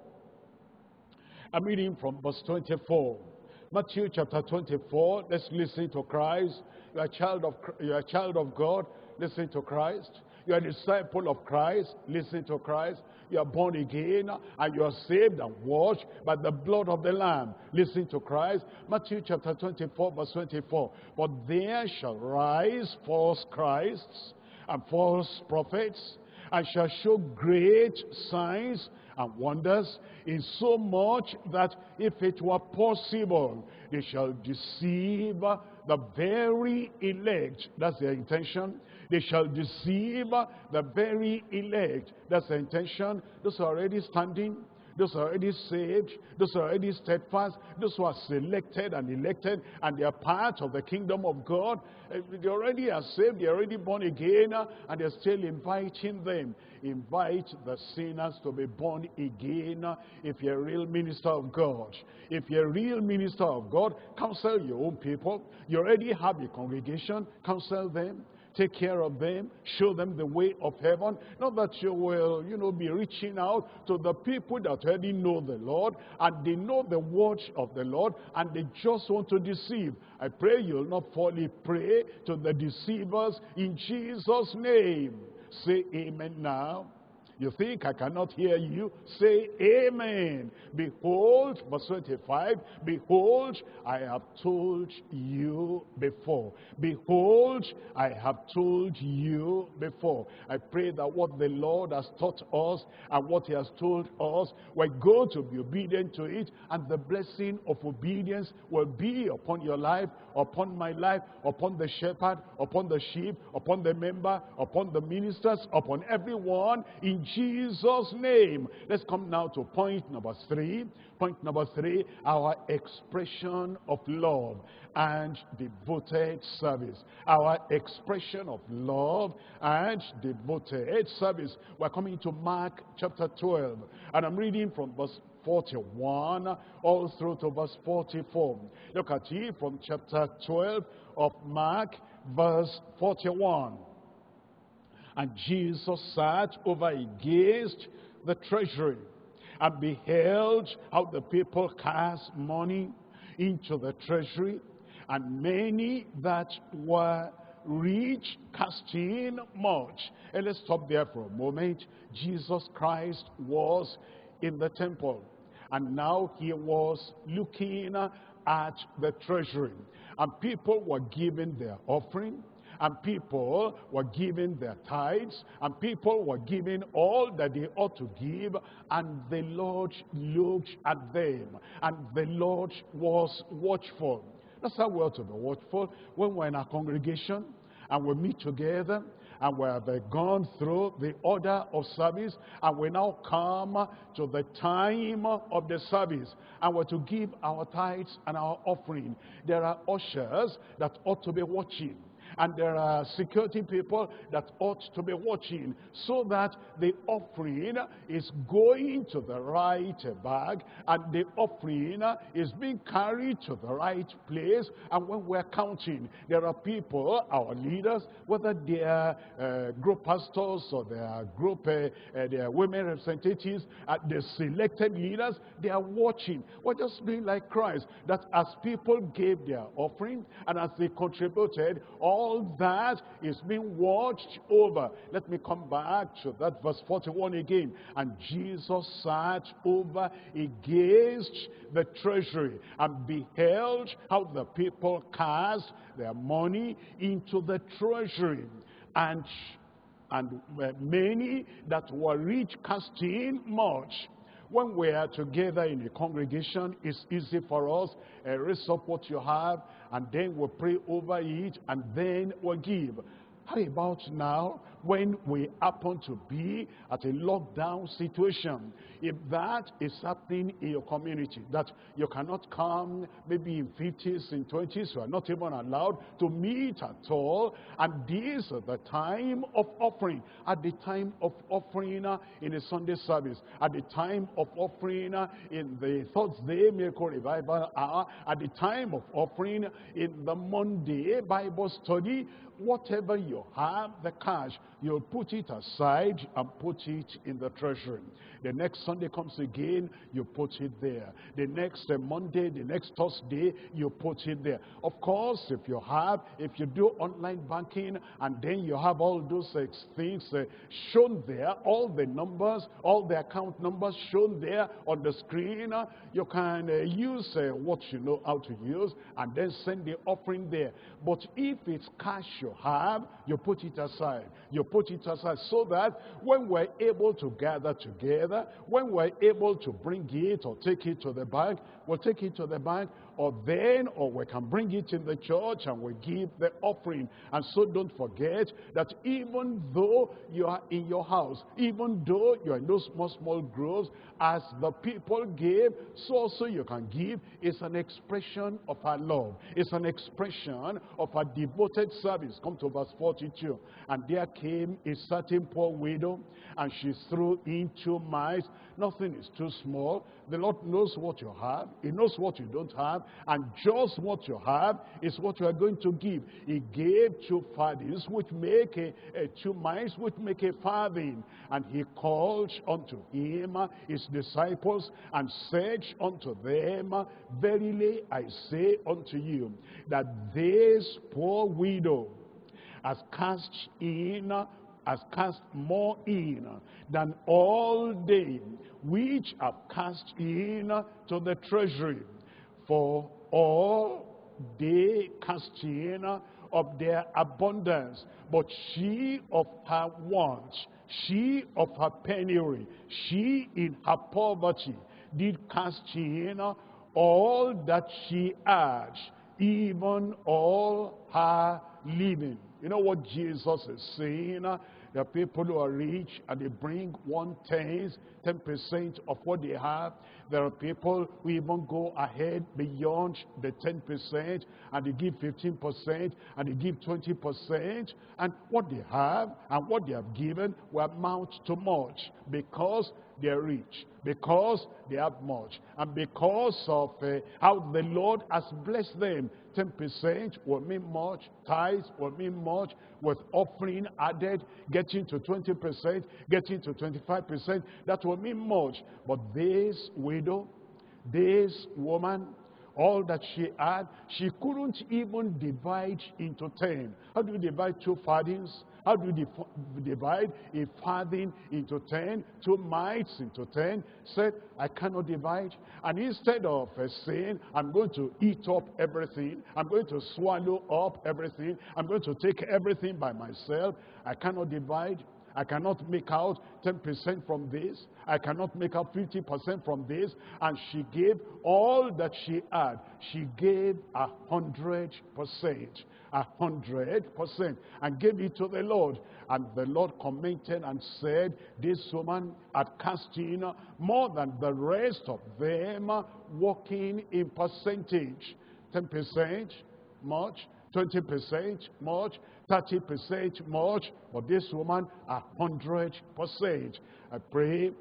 I'm reading from verse twenty-four. Matthew chapter twenty-four. Let's listen to Christ. You are a child of, you are a child of God. Listen to Christ. You are a disciple of Christ. Listen to Christ. You are born again and you are saved and washed by the blood of the Lamb. Listen to Christ. Matthew chapter twenty-four, verse twenty-four. For there shall rise false Christs and false prophets, and shall show great signs and wonders, in so much that if it were possible, they shall deceive the very elect. That's their intention. They shall deceive the very elect. That's their intention. Those are already standing, those are already saved, those are already steadfast, those who are selected and elected, and they are part of the kingdom of God. They already are saved, they are already born again, and they are still inviting them. Invite the sinners to be born again if you're a real minister of God. If you're a real minister of God, counsel your own people. You already have a congregation, counsel them. Take care of them, show them the way of heaven. Not that you will, you know, be reaching out to the people that already know the Lord, and they know the words of the Lord, and they just want to deceive. I pray you'll not fall a prey to the deceivers in Jesus' name. Say amen now. You think I cannot hear you? Say amen. Behold, verse twenty-five, behold, I have told you before. Behold, I have told you before. I pray that what the Lord has taught us and what he has told us, we're going to be obedient to it, and the blessing of obedience will be upon your life, upon my life, upon the shepherd, upon the sheep, upon the member, upon the ministers, upon everyone in Jesus' name. Let's come now to point number three. Point number three, our expression of love and devoted service. Our expression of love and devoted service. We're coming to Mark chapter twelve, and I'm reading from verse forty-one all through to verse forty-four. Look at here from chapter twelve of Mark, verse forty-one. And Jesus sat over against the treasury, and beheld how the people cast money into the treasury, and many that were rich cast in much. And let's stop there for a moment. Jesus Christ was in the temple, and now he was looking at the treasury, and people were giving their offering, and people were giving their tithes, and people were giving all that they ought to give, and the Lord looked at them, and the Lord was watchful. That's how we ought to be watchful when we're in our congregation, and we meet together, and we have gone through the order of service, and we now come to the time of the service, and we're to give our tithes and our offering. There are ushers that ought to be watching, And there are security people that ought to be watching so that the offering is going to the right bag and the offering is being carried to the right place. And when we're counting, there are people, our leaders, whether they are uh, group pastors or they are group, uh, uh, they are women representatives, uh, the selected leaders, they are watching. We're just being like Christ, that as people gave their offering and as they contributed, all that is being watched over. Let me come back to that verse forty-one again. And Jesus sat over against the treasury and beheld how the people cast their money into the treasury. And, and many that were rich cast in much. When we are together in a congregation, it's easy for us. Uh, raise up what you have, and then we'll pray over it, and then we'll give. How about now when we happen to be at a lockdown situation? If that is happening in your community, that you cannot come, maybe in fifties, in twenties, you are not even allowed to meet at all, and this is the time of offering. At the time of offering in a Sunday service, at the time of offering in the Thursday Miracle Revival Hour, at the time of offering in the Monday Bible study, whatever you have, the cash, you'll put it aside and put it in the treasury. The next Sunday comes again, you put it there. The next uh, Monday, the next Thursday, you put it there. Of course, if you have, if you do online banking, and then you have all those uh, things uh, shown there, all the numbers, all the account numbers shown there on the screen, uh, you can uh, use uh, what you know how to use, and then send the offering there. But if it's cash you have, you put it aside. You put it aside so that when we're able to gather together, when we're able to bring it or take it to the bank, we'll take it to the bank, or then, or we can bring it in the church and we give the offering. And so don't forget that even though you are in your house, even though you are in those small, small groups, as the people gave, so also you can give. It's an expression of our love. It's an expression of our devoted service. Come to verse forty-two. And there came a certain poor widow, and she threw in two mites. Nothing is too small. The Lord knows what you have. He knows what you don't have. And just what you have is what you are going to give. He gave two farthings, which make a, a two mites, which make a farthing. And he called unto him his disciples and said unto them, Verily I say unto you, that this poor widow has cast in, has cast more in than all they which have cast in to the treasury. For all they cast in of their abundance, but she of her want, she of her penury, she in her poverty, did cast in all that she had, even all her living. You know what Jesus is saying? There are people who are rich and they bring one-tenth, ten percent of what they have. There are people who even go ahead beyond the ten percent and they give fifteen percent and they give twenty percent. And what they have and what they have given will amount to much because they are rich, because they have much, and because of uh, how the Lord has blessed them. ten percent will mean much, tithes will mean much, with offering added, getting to twenty percent, getting to twenty-five percent, that will mean much. But this widow, this woman, all that she had, she couldn't even divide into ten. How do you divide two farthings? How do you divide a farthing into ten, two mites into ten? Said, I cannot divide. And instead of uh, saying, I'm going to eat up everything, I'm going to swallow up everything, I'm going to take everything by myself, I cannot divide. I cannot make out ten percent from this. I cannot make out fifty percent from this. And she gave all that she had. She gave a hundred percent. A hundred percent. And gave it to the Lord. And the Lord commented and said, this woman had cast in more than the rest of them, working in percentage. ten percent, much. twenty percent much, thirty percent much, but this woman a hundred percent. I pray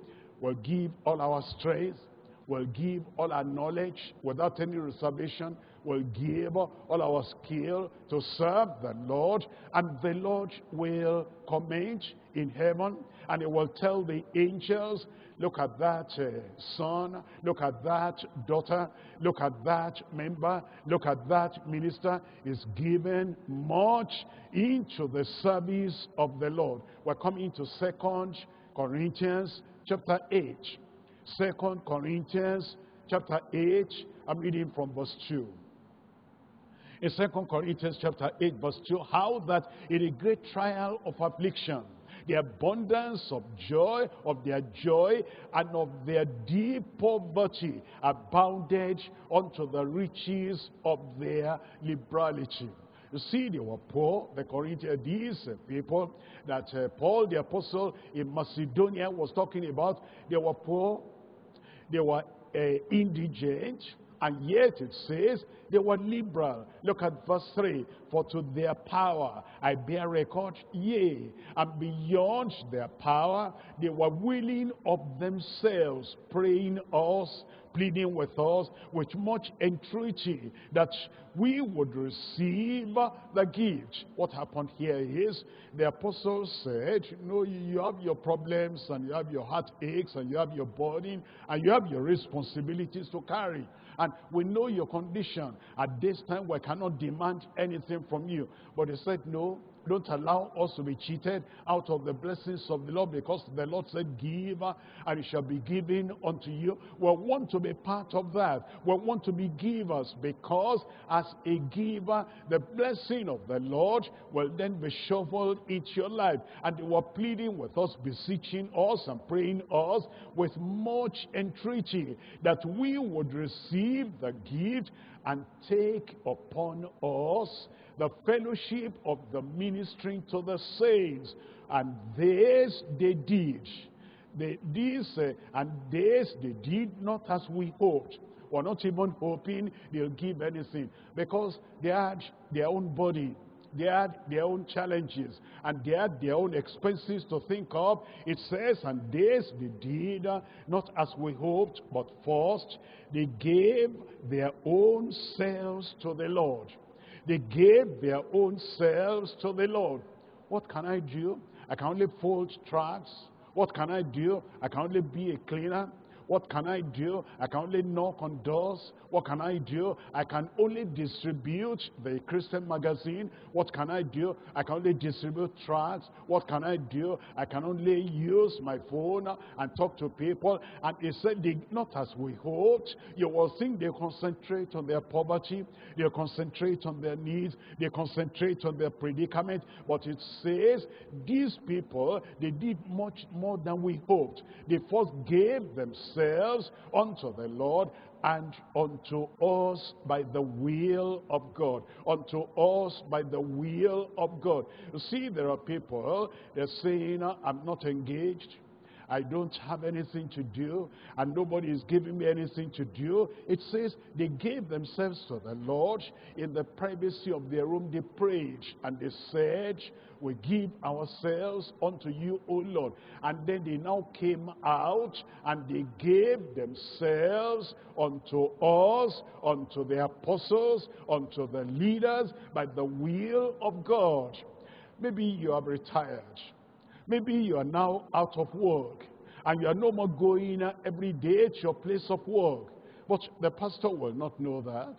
we'll give all our strength, we'll give all our knowledge without any reservation, we'll give all our skill to serve the Lord, and the Lord will comment in heaven, and he will tell the angels, look at that uh, son, look at that daughter, look at that member, look at that minister, is given much into the service of the Lord. We're coming to Second Corinthians chapter eight. Second Corinthians chapter eight, I'm reading from verse two. In Second Corinthians chapter eight, verse two, how that in a great trial of affliction, the abundance of joy, of their joy, and of their deep poverty abounded unto the riches of their liberality. You see, they were poor, the Corinthians, these people that uh, Paul the apostle in Macedonia was talking about, they were poor, they were uh, indigent, and yet it says they were liberal. Look at verse three. For to their power I bear record, yea, and beyond their power they were willing of themselves, praying us, pleading with us, with much entreaty that we would receive the gift. What happened here is, the apostles said, you know, you have your problems, and you have your heartaches, and you have your burden, and you have your responsibilities to carry. And we know your condition. At this time, we cannot demand anything from you. But they said, no, don't allow us to be cheated out of the blessings of the Lord, because the Lord said, give, and it shall be given unto you. We want to be part of that. We want to be givers, because as a giver, the blessing of the Lord will then be shoveled into your life. And they were pleading with us, beseeching us, and praying us with much entreaty that we would receive the gift and take upon us the fellowship of the ministering to the saints. And this they did. They, this, uh, and this they did not as we hoped. We're not even hoping they'll give anything, because they had their own body, they had their own challenges, and they had their own expenses to think of. It says, and this they did uh, not as we hoped, but first they gave their own selves to the Lord. They gave their own selves to the Lord. What can I do? I can only fold tracts. What can I do? I can only be a cleaner. What can I do? I can only knock on doors. What can I do? I can only distribute the Christian magazine. What can I do? I can only distribute tracts. What can I do? I can only use my phone and talk to people. And he said, they, not as we hoped. You will think they concentrate on their poverty. They concentrate on their needs. They concentrate on their predicament. But it says, these people, they did much more than we hoped. They first gave themselves unto the Lord, and unto us by the will of God. Unto us by the will of God. You see, there are people, they're saying, I'm not engaged, I don't have anything to do, and nobody is giving me anything to do. It says they gave themselves to the Lord. In the privacy of their room they prayed, and they said, we give ourselves unto you, O Lord. And then they now came out, and they gave themselves unto us, unto the apostles, unto the leaders, by the will of God. Maybe you have retired. Maybe you are now out of work, and you are no more going every day to your place of work. But the pastor will not know that.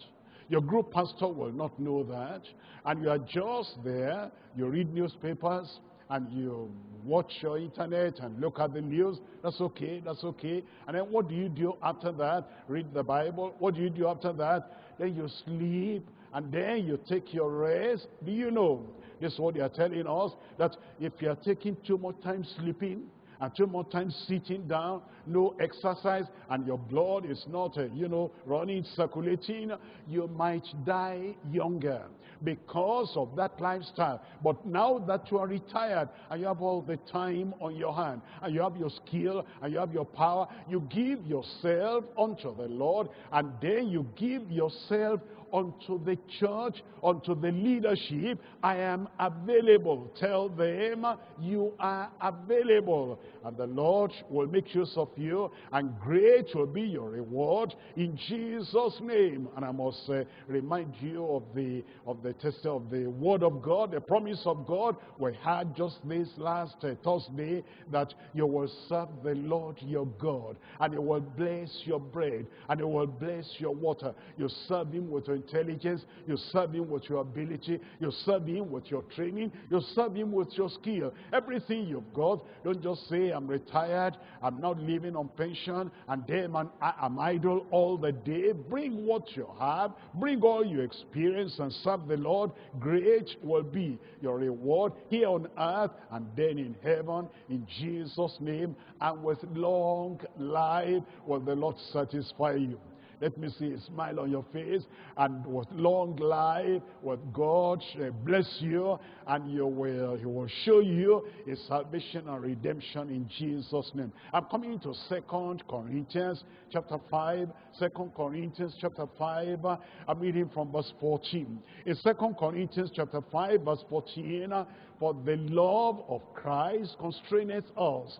Your group pastor will not know that. And you are just there, you read newspapers, and you watch your internet and look at the news. That's okay, that's okay. And then what do you do after that? Read the Bible. What do you do after that? Then you sleep, and then you take your rest. Do you know? This is what they are telling us, that if you are taking too much time sleeping, and two more times sitting down, no exercise, and your blood is not, uh, you know, running, circulating, you might die younger because of that lifestyle. But now that you are retired and you have all the time on your hand, and you have your skill, and you have your power, you give yourself unto the Lord, and then you give yourself unto the church, unto the leadership. I am available. Tell them you are available. And the Lord will make use of you, and great will be your reward in Jesus' name. And I must uh, remind you of the of the test of the word of God, the promise of God. We had just this last uh, Thursday that you will serve the Lord your God, and He will bless your bread, and He will bless your water. You serve Him with your intelligence, you serve Him with your ability, you serve Him with your training, you serve Him with your skill. Everything you've got, don't just say, I'm retired, I'm not living on pension, and then I'm, I'm idle all the day. Bring what you have, bring all your experience, and serve the Lord. Great will be your reward here on earth and then in heaven, in Jesus' name. And with long life will the Lord satisfy you. Let me see a smile on your face, and with long life, with God, bless you, and you will, He will show you His salvation and redemption in Jesus' name. I'm coming to Second Corinthians chapter five. Second Corinthians chapter five, I'm reading from verse fourteen. In Second Corinthians chapter five, verse fourteen, for the love of Christ constraineth us,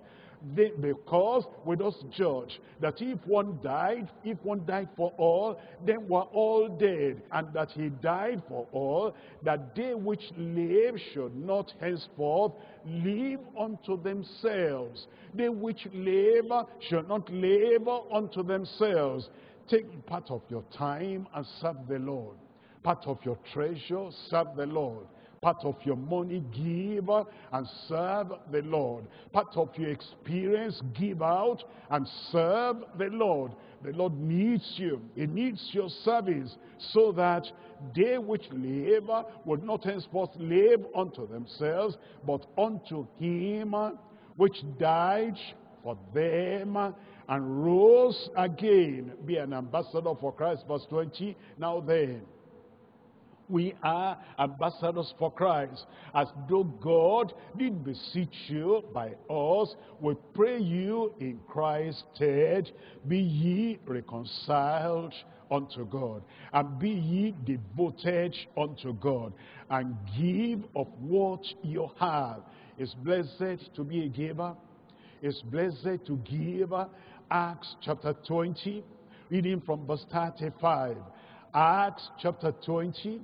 They, because we don't judge that if one died, if one died for all, then we're all dead, and that He died for all, that they which live should not henceforth live unto themselves. They which live should not live unto themselves. Take part of your time and serve the Lord. Part of your treasure, serve the Lord. Part of your money, give and serve the Lord. Part of your experience, give out and serve the Lord. The Lord needs you. He needs your service, so that they which live will not henceforth live unto themselves, but unto Him which died for them and rose again. Be an ambassador for Christ. Verse twenty, now then, we are ambassadors for Christ, as though God did beseech you by us. We pray you in Christ's stead, be ye reconciled unto God, and be ye devoted unto God, and give of what you have. It's blessed to be a giver. It's blessed to give. Acts chapter twenty, reading from verse thirty-five. Acts chapter twenty.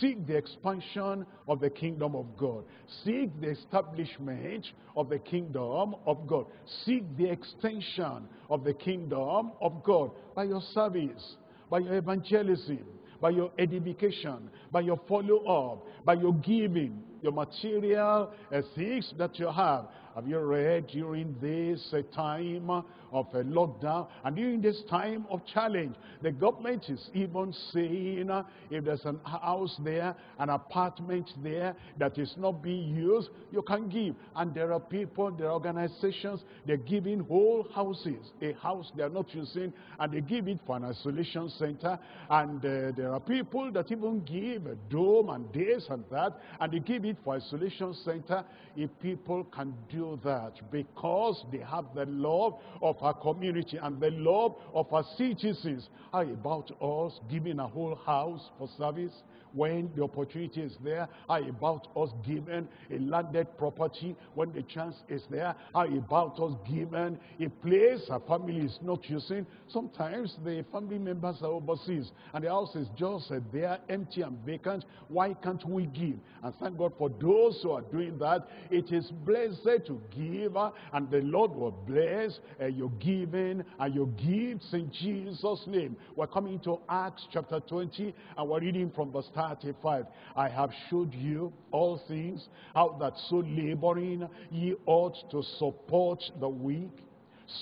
Seek the expansion of the kingdom of God. Seek the establishment of the kingdom of God. Seek the extension of the kingdom of God by your service, by your evangelism, by your edification, by your follow-up, by your giving, your material ethics that you have. Have you read during this uh, time of a uh, lockdown, and during this time of challenge, the government is even saying uh, if there's an house there, an apartment there that is not being used, you can give. And there are people, there are organizations, they're giving whole houses, a house they're not using, and they give it for an isolation center. And uh, there are people that even give a dome and this and that, and they give it for isolation center. If people can do that, because they have the love of our community and the love of our citizens, how about us giving a whole house for service when the opportunity is there? How about us giving a landed property when the chance is there? How about us giving a place our family is not using? Sometimes the family members are overseas and the house is just uh, there, empty and vacant. Why can't we give? And thank God for those who are doing that. It is blessed to give, and the Lord will bless uh, your giving and your gifts in Jesus' name. We're coming to Acts chapter twenty, and we're reading from verse thirty-five. I have showed you all things, how that so laboring ye ought to support the weak,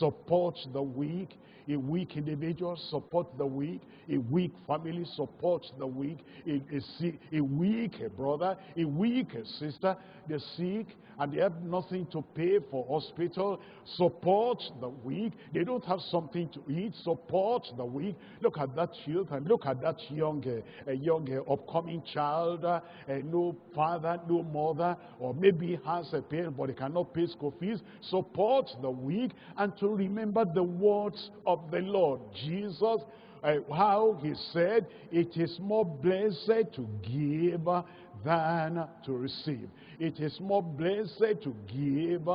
support the weak, A weak individual supports the weak. A weak family supports the weak. A, a, a weak brother, a weak sister, the sick, and they have nothing to pay for hospital, supports the weak. They don't have something to eat, supports the weak. Look at that youth and look at that young, uh, young uh, upcoming child, uh, no father, no mother, or maybe has a parent but they cannot pay school fees, supports the weak. And to remember the words of the Lord Jesus, uh, how he said, it is more blessed to give than to receive. It is more blessed to give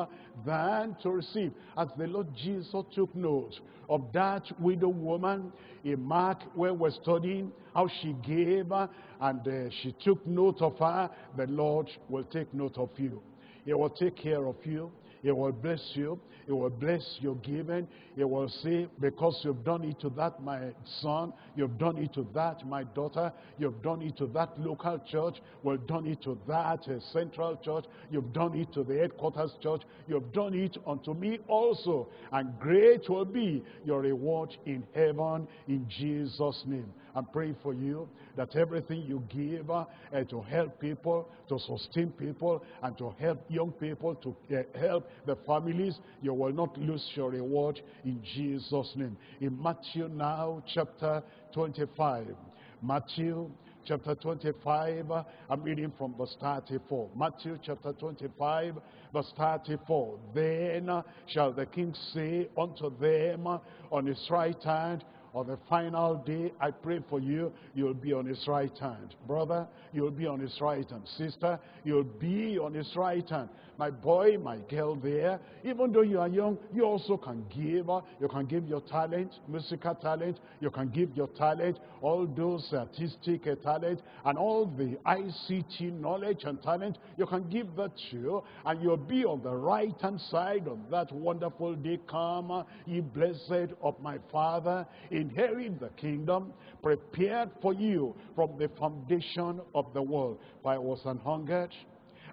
than to receive. As the Lord Jesus took note of that widow woman in Mark where we're studying, how she gave and uh, she took note of her, the Lord will take note of you. He will take care of you. He will bless you. He will bless your giving. He will say, because you've done it to that, my son. You've done it to that, my daughter. You've done it to that local church. Well, done it to that uh, central church. You've done it to the headquarters church. You've done it unto me also. And great will be your reward in heaven in Jesus' name. I'm praying for you that everything you give uh, to help people, to sustain people, and to help young people, to uh, help the families, you will not lose your reward in Jesus' name. In Matthew now, chapter twenty-five. Matthew chapter twenty-five, I'm reading from verse thirty-four. Matthew chapter twenty-five, verse thirty-four. Then shall the king say unto them on his right hand, on the final day, I pray for you, you'll be on his right hand. Brother, you'll be on his right hand. Sister, you'll be on his right hand. My boy, my girl there, even though you are young, you also can give. You can give your talent, musical talent. You can give your talent, all those artistic talent, and all the I C T knowledge and talent. You can give that to you, and you'll be on the right-hand side on that wonderful day. Come, ye blessed of my Father, inherit the kingdom prepared for you from the foundation of the world. For I was an hungered,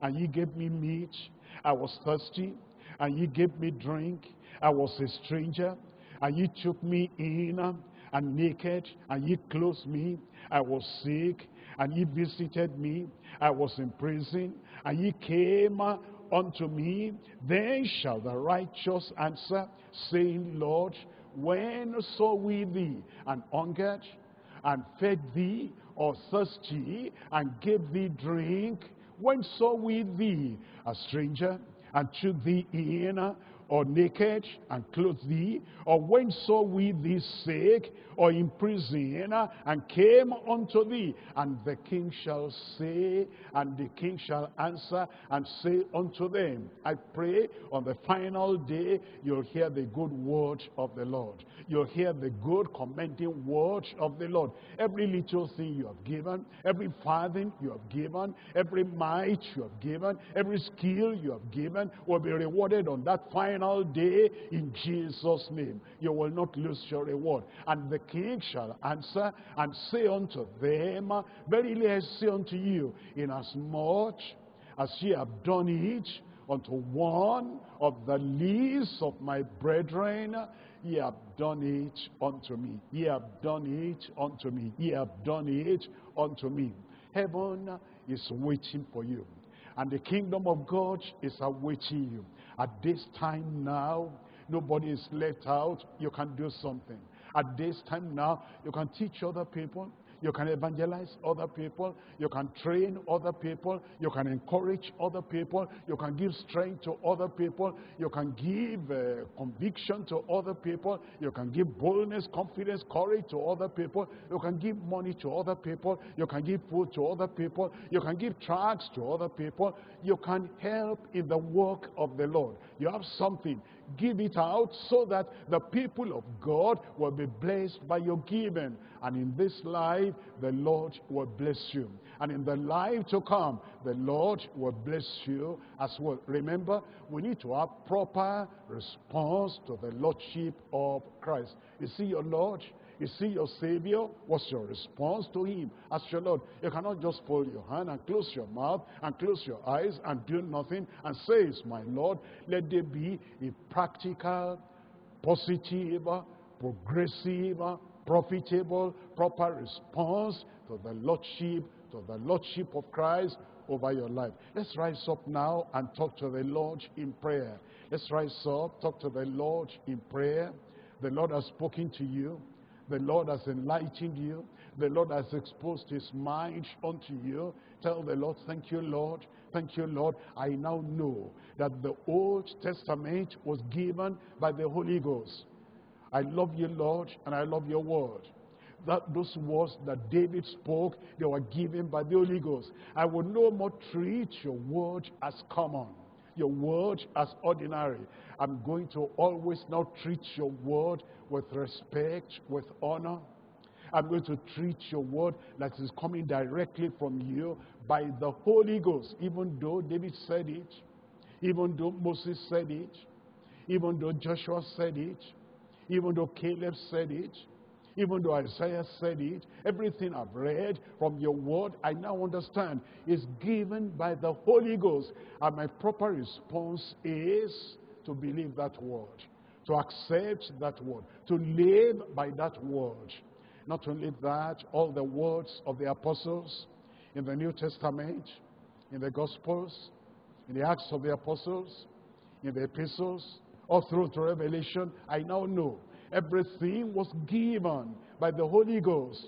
and ye gave me meat. I was thirsty, and ye gave me drink. I was a stranger, and ye took me in, and naked, and ye clothed me. I was sick, and ye visited me. I was in prison, and ye came unto me. Then shall the righteous answer, saying, Lord, when saw we thee, and hungered, and fed thee, or thirsty, and gave thee drink? When saw we thee, a stranger, and took thee in, or naked, and clothed thee? Or when saw we thee sick, or in prison, and came unto thee? And the king shall say, and the king shall answer, and say unto them, I pray on the final day, you'll hear the good word of the Lord. You'll hear the good commending word of the Lord. Every little thing you have given, every farthing you have given, every mite you have given, every skill you have given, will be rewarded on that final day in Jesus' name. You will not lose your reward. And the king shall answer and say unto them, verily I say unto you, inasmuch as ye have done it unto one of the least of my brethren, ye have done it unto me. Ye have done it unto me. Ye have done it unto me. Heaven is waiting for you, and the kingdom of God is awaiting you. At this time now, nobody is left out. You can do something. At this time now, you can teach other people. You can evangelize other people. You can train other people. You can encourage other people. You can give strength to other people. You can give uh, conviction to other people. You can give boldness, confidence, courage to other people. You can give money to other people. You can give food to other people. You can give tracts to other people. You can help in the work of the Lord. You have something. Give it out so that the people of God will be blessed by your giving. And in this life, the Lord will bless you. And in the life to come, the Lord will bless you as well. Remember, we need to have proper response to the Lordship of Christ. Is he your Lord? Is he your Savior? What's your response to him as your Lord? You cannot just fold your hand and close your mouth and close your eyes and do nothing and say, it's my Lord. Let there be a practical, positive progressive, profitable, proper response to the Lordship, to the Lordship of Christ over your life. Let's rise up now and talk to the Lord in prayer. Let's rise up, talk to the Lord in prayer. The Lord has spoken to you. The Lord has enlightened you. The Lord has exposed his mind unto you. Tell the Lord, thank you, Lord. Thank you, Lord. I now know that the Old Testament was given by the Holy Ghost. I love you, Lord, and I love your word. That those words that David spoke, they were given by the Holy Ghost. I will no more treat your word as common, your word as ordinary. I'm going to always now treat your word with respect, with honor. I'm going to treat your word like it's coming directly from you by the Holy Ghost. Even though David said it, even though Moses said it, even though Joshua said it, even though Caleb said it, even though Isaiah said it, everything I've read from your word, I now understand is given by the Holy Ghost. And my proper response is to believe that word, to accept that word, to live by that word. Not only that, all the words of the apostles in the New Testament, in the Gospels, in the Acts of the Apostles, in the Epistles, all through to Revelation, I now know everything was given by the Holy Ghost.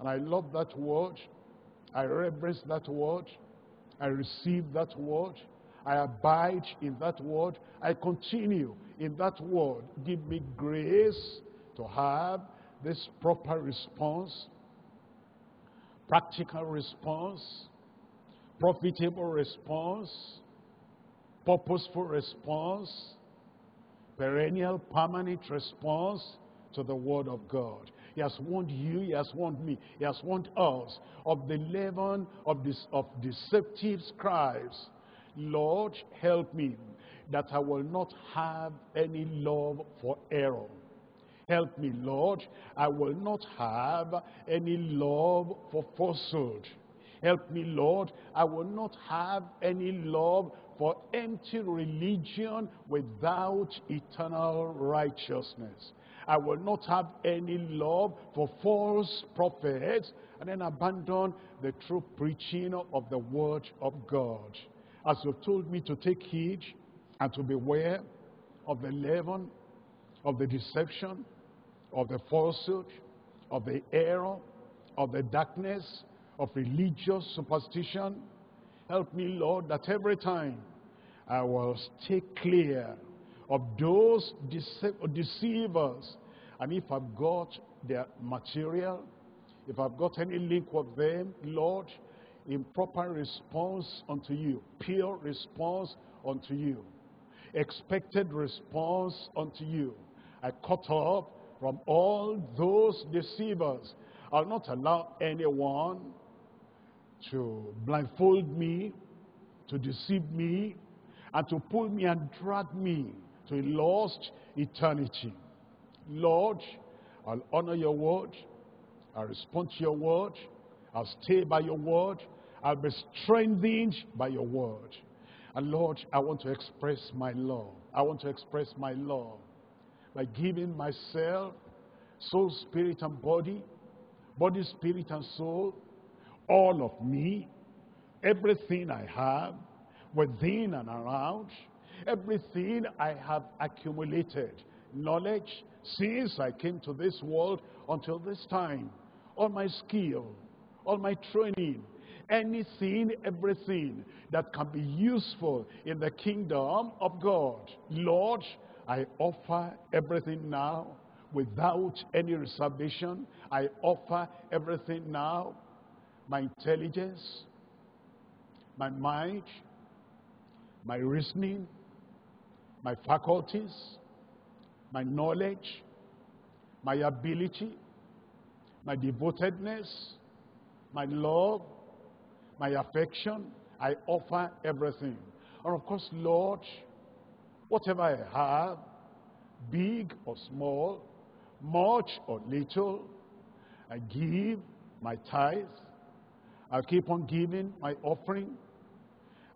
And I love that word. I reverence that word. I receive that word. I abide in that word. I continue in that word. Give me grace to have this proper response, practical response, profitable response, purposeful response, perennial, permanent response to the word of God. He has warned you, he has warned me, he has warned us of the leaven of, this, of deceptive scribes. Lord, help me that I will not have any love for error. Help me, Lord, I will not have any love for falsehood. Help me, Lord, I will not have any love for empty religion without eternal righteousness. I will not have any love for false prophets, and then abandon the true preaching of the word of God. As you told me to take heed and to beware of the leaven, of the deception, of the falsehood, of the error, of the darkness, of religious superstition. Help me, Lord, that every time I will stay clear of those dece- deceivers, and if I've got their material, if I've got any link with them, Lord, in proper response unto you, pure response unto you, expected response unto you, I cut off from all those deceivers. I'll not allow anyone to blindfold me, to deceive me, and to pull me and drag me to a lost eternity. Lord, I'll honor your word. I'll respond to your word. I'll stay by your word. I'll be strengthened by your word. And Lord, I want to express my love. I want to express my love by giving myself, soul, spirit, and body, body, spirit, and soul, all of me, everything I have, within and around, everything I have accumulated, knowledge, since I came to this world until this time, all my skill, all my training, anything, everything that can be useful in the kingdom of God. Lord, I offer everything now without any reservation. I offer everything now. My intelligence, my mind, my reasoning, my faculties, my knowledge, my ability, my devotedness, my love, my affection, I offer everything. And of course, Lord, whatever I have, big or small, much or little, I give my tithe. I'll keep on giving my offering,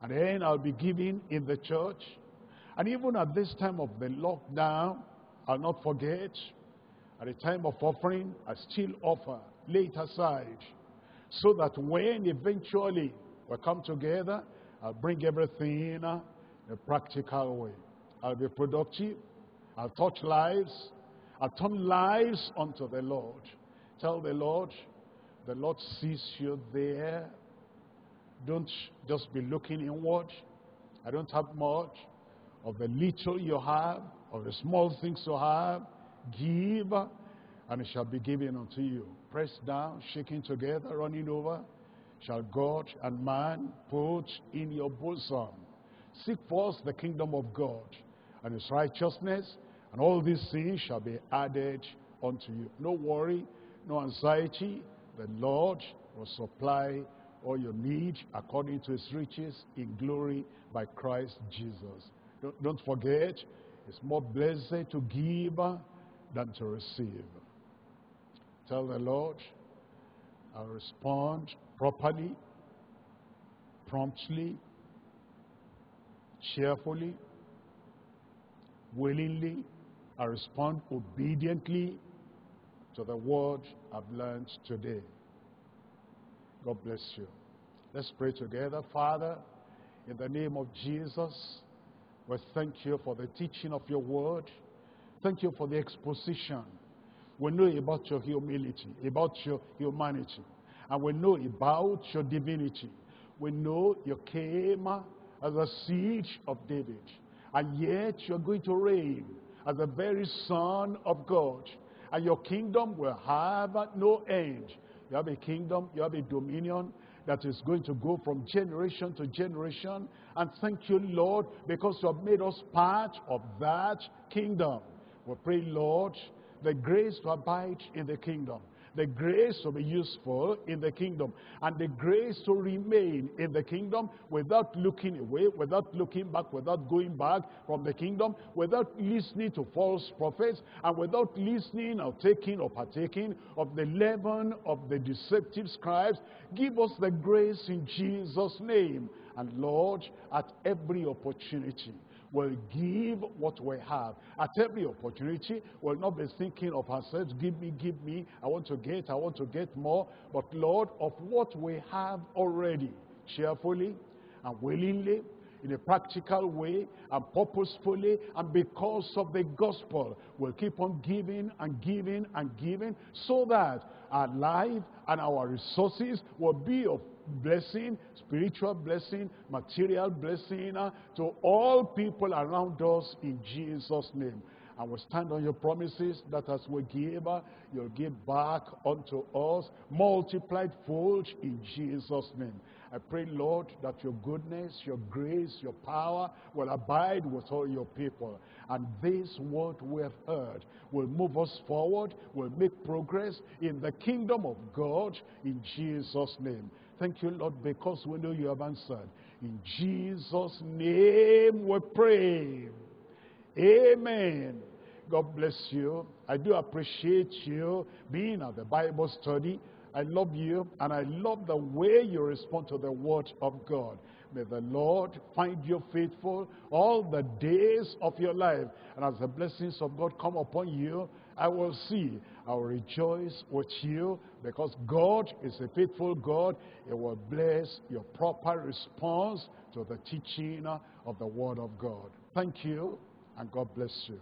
and then I'll be giving in the church. And even at this time of the lockdown, I'll not forget. at the time of offering, I still offer, lay it aside, so that when eventually we come together, I'll bring everything in a practical way. I'll be productive, I'll touch lives, I'll turn lives unto the Lord. Tell the Lord, the Lord sees you there. Don't just be looking inward. I don't have much. Of the little you have, of the small things you have, give, and it shall be given unto you. Pressed down, shaking together, running over, shall God and man put in your bosom. Seek first the kingdom of God and his righteousness, and all these things shall be added unto you. No worry, no anxiety. The Lord will supply all your need according to his riches in glory by Christ Jesus. Don't forget, it's more blessed to give than to receive. Tell the Lord, I'll respond properly, promptly, cheerfully, willingly. I'll respond obediently to the word I've learned today. God bless you. Let's pray together. Father, in the name of Jesus, we thank you for the teaching of your word. Thank you for the exposition. We know about your humility, about your humanity, and we know about your divinity. We know you came as a seed of David, and yet you're going to reign as the very Son of God, and your kingdom will have no end. You have a kingdom, you have a dominion that is going to go from generation to generation. And thank you, Lord, because you have made us part of that kingdom. We pray, Lord, the grace to abide in the kingdom, the grace to be useful in the kingdom, and the grace to remain in the kingdom without looking away, without looking back, without going back from the kingdom, without listening to false prophets, and without listening or taking or partaking of the leaven of the deceptive scribes. Give us the grace in Jesus' name. And Lord, at every opportunity, we'll give what we have. At every opportunity, we'll not be thinking of ourselves, give me, give me, I want to get, I want to get more. But Lord, of what we have already, cheerfully and willingly, in a practical way and purposefully, and because of the gospel, we'll keep on giving and giving and giving, so that our life and our resources will be of blessing, spiritual blessing, material blessing uh, to all people around us, in Jesus' name. I will stand on your promises that as we give, uh, you'll give back unto us multiplied fold, in Jesus' name. I pray, Lord, that your goodness, your grace, your power will abide with all your people. And this word we have heard will move us forward, will make progress in the kingdom of God, in Jesus' name. Thank you, Lord, because we know you have answered. In Jesus' name we pray. Amen. God bless you. I do appreciate you being at the Bible study. I love you, and I love the way you respond to the word of God. May the Lord find you faithful all the days of your life. And as the blessings of God come upon you, I will see, I will rejoice with you, because God is a faithful God. He will bless your proper response to the teaching of the word of God. Thank you, and God bless you.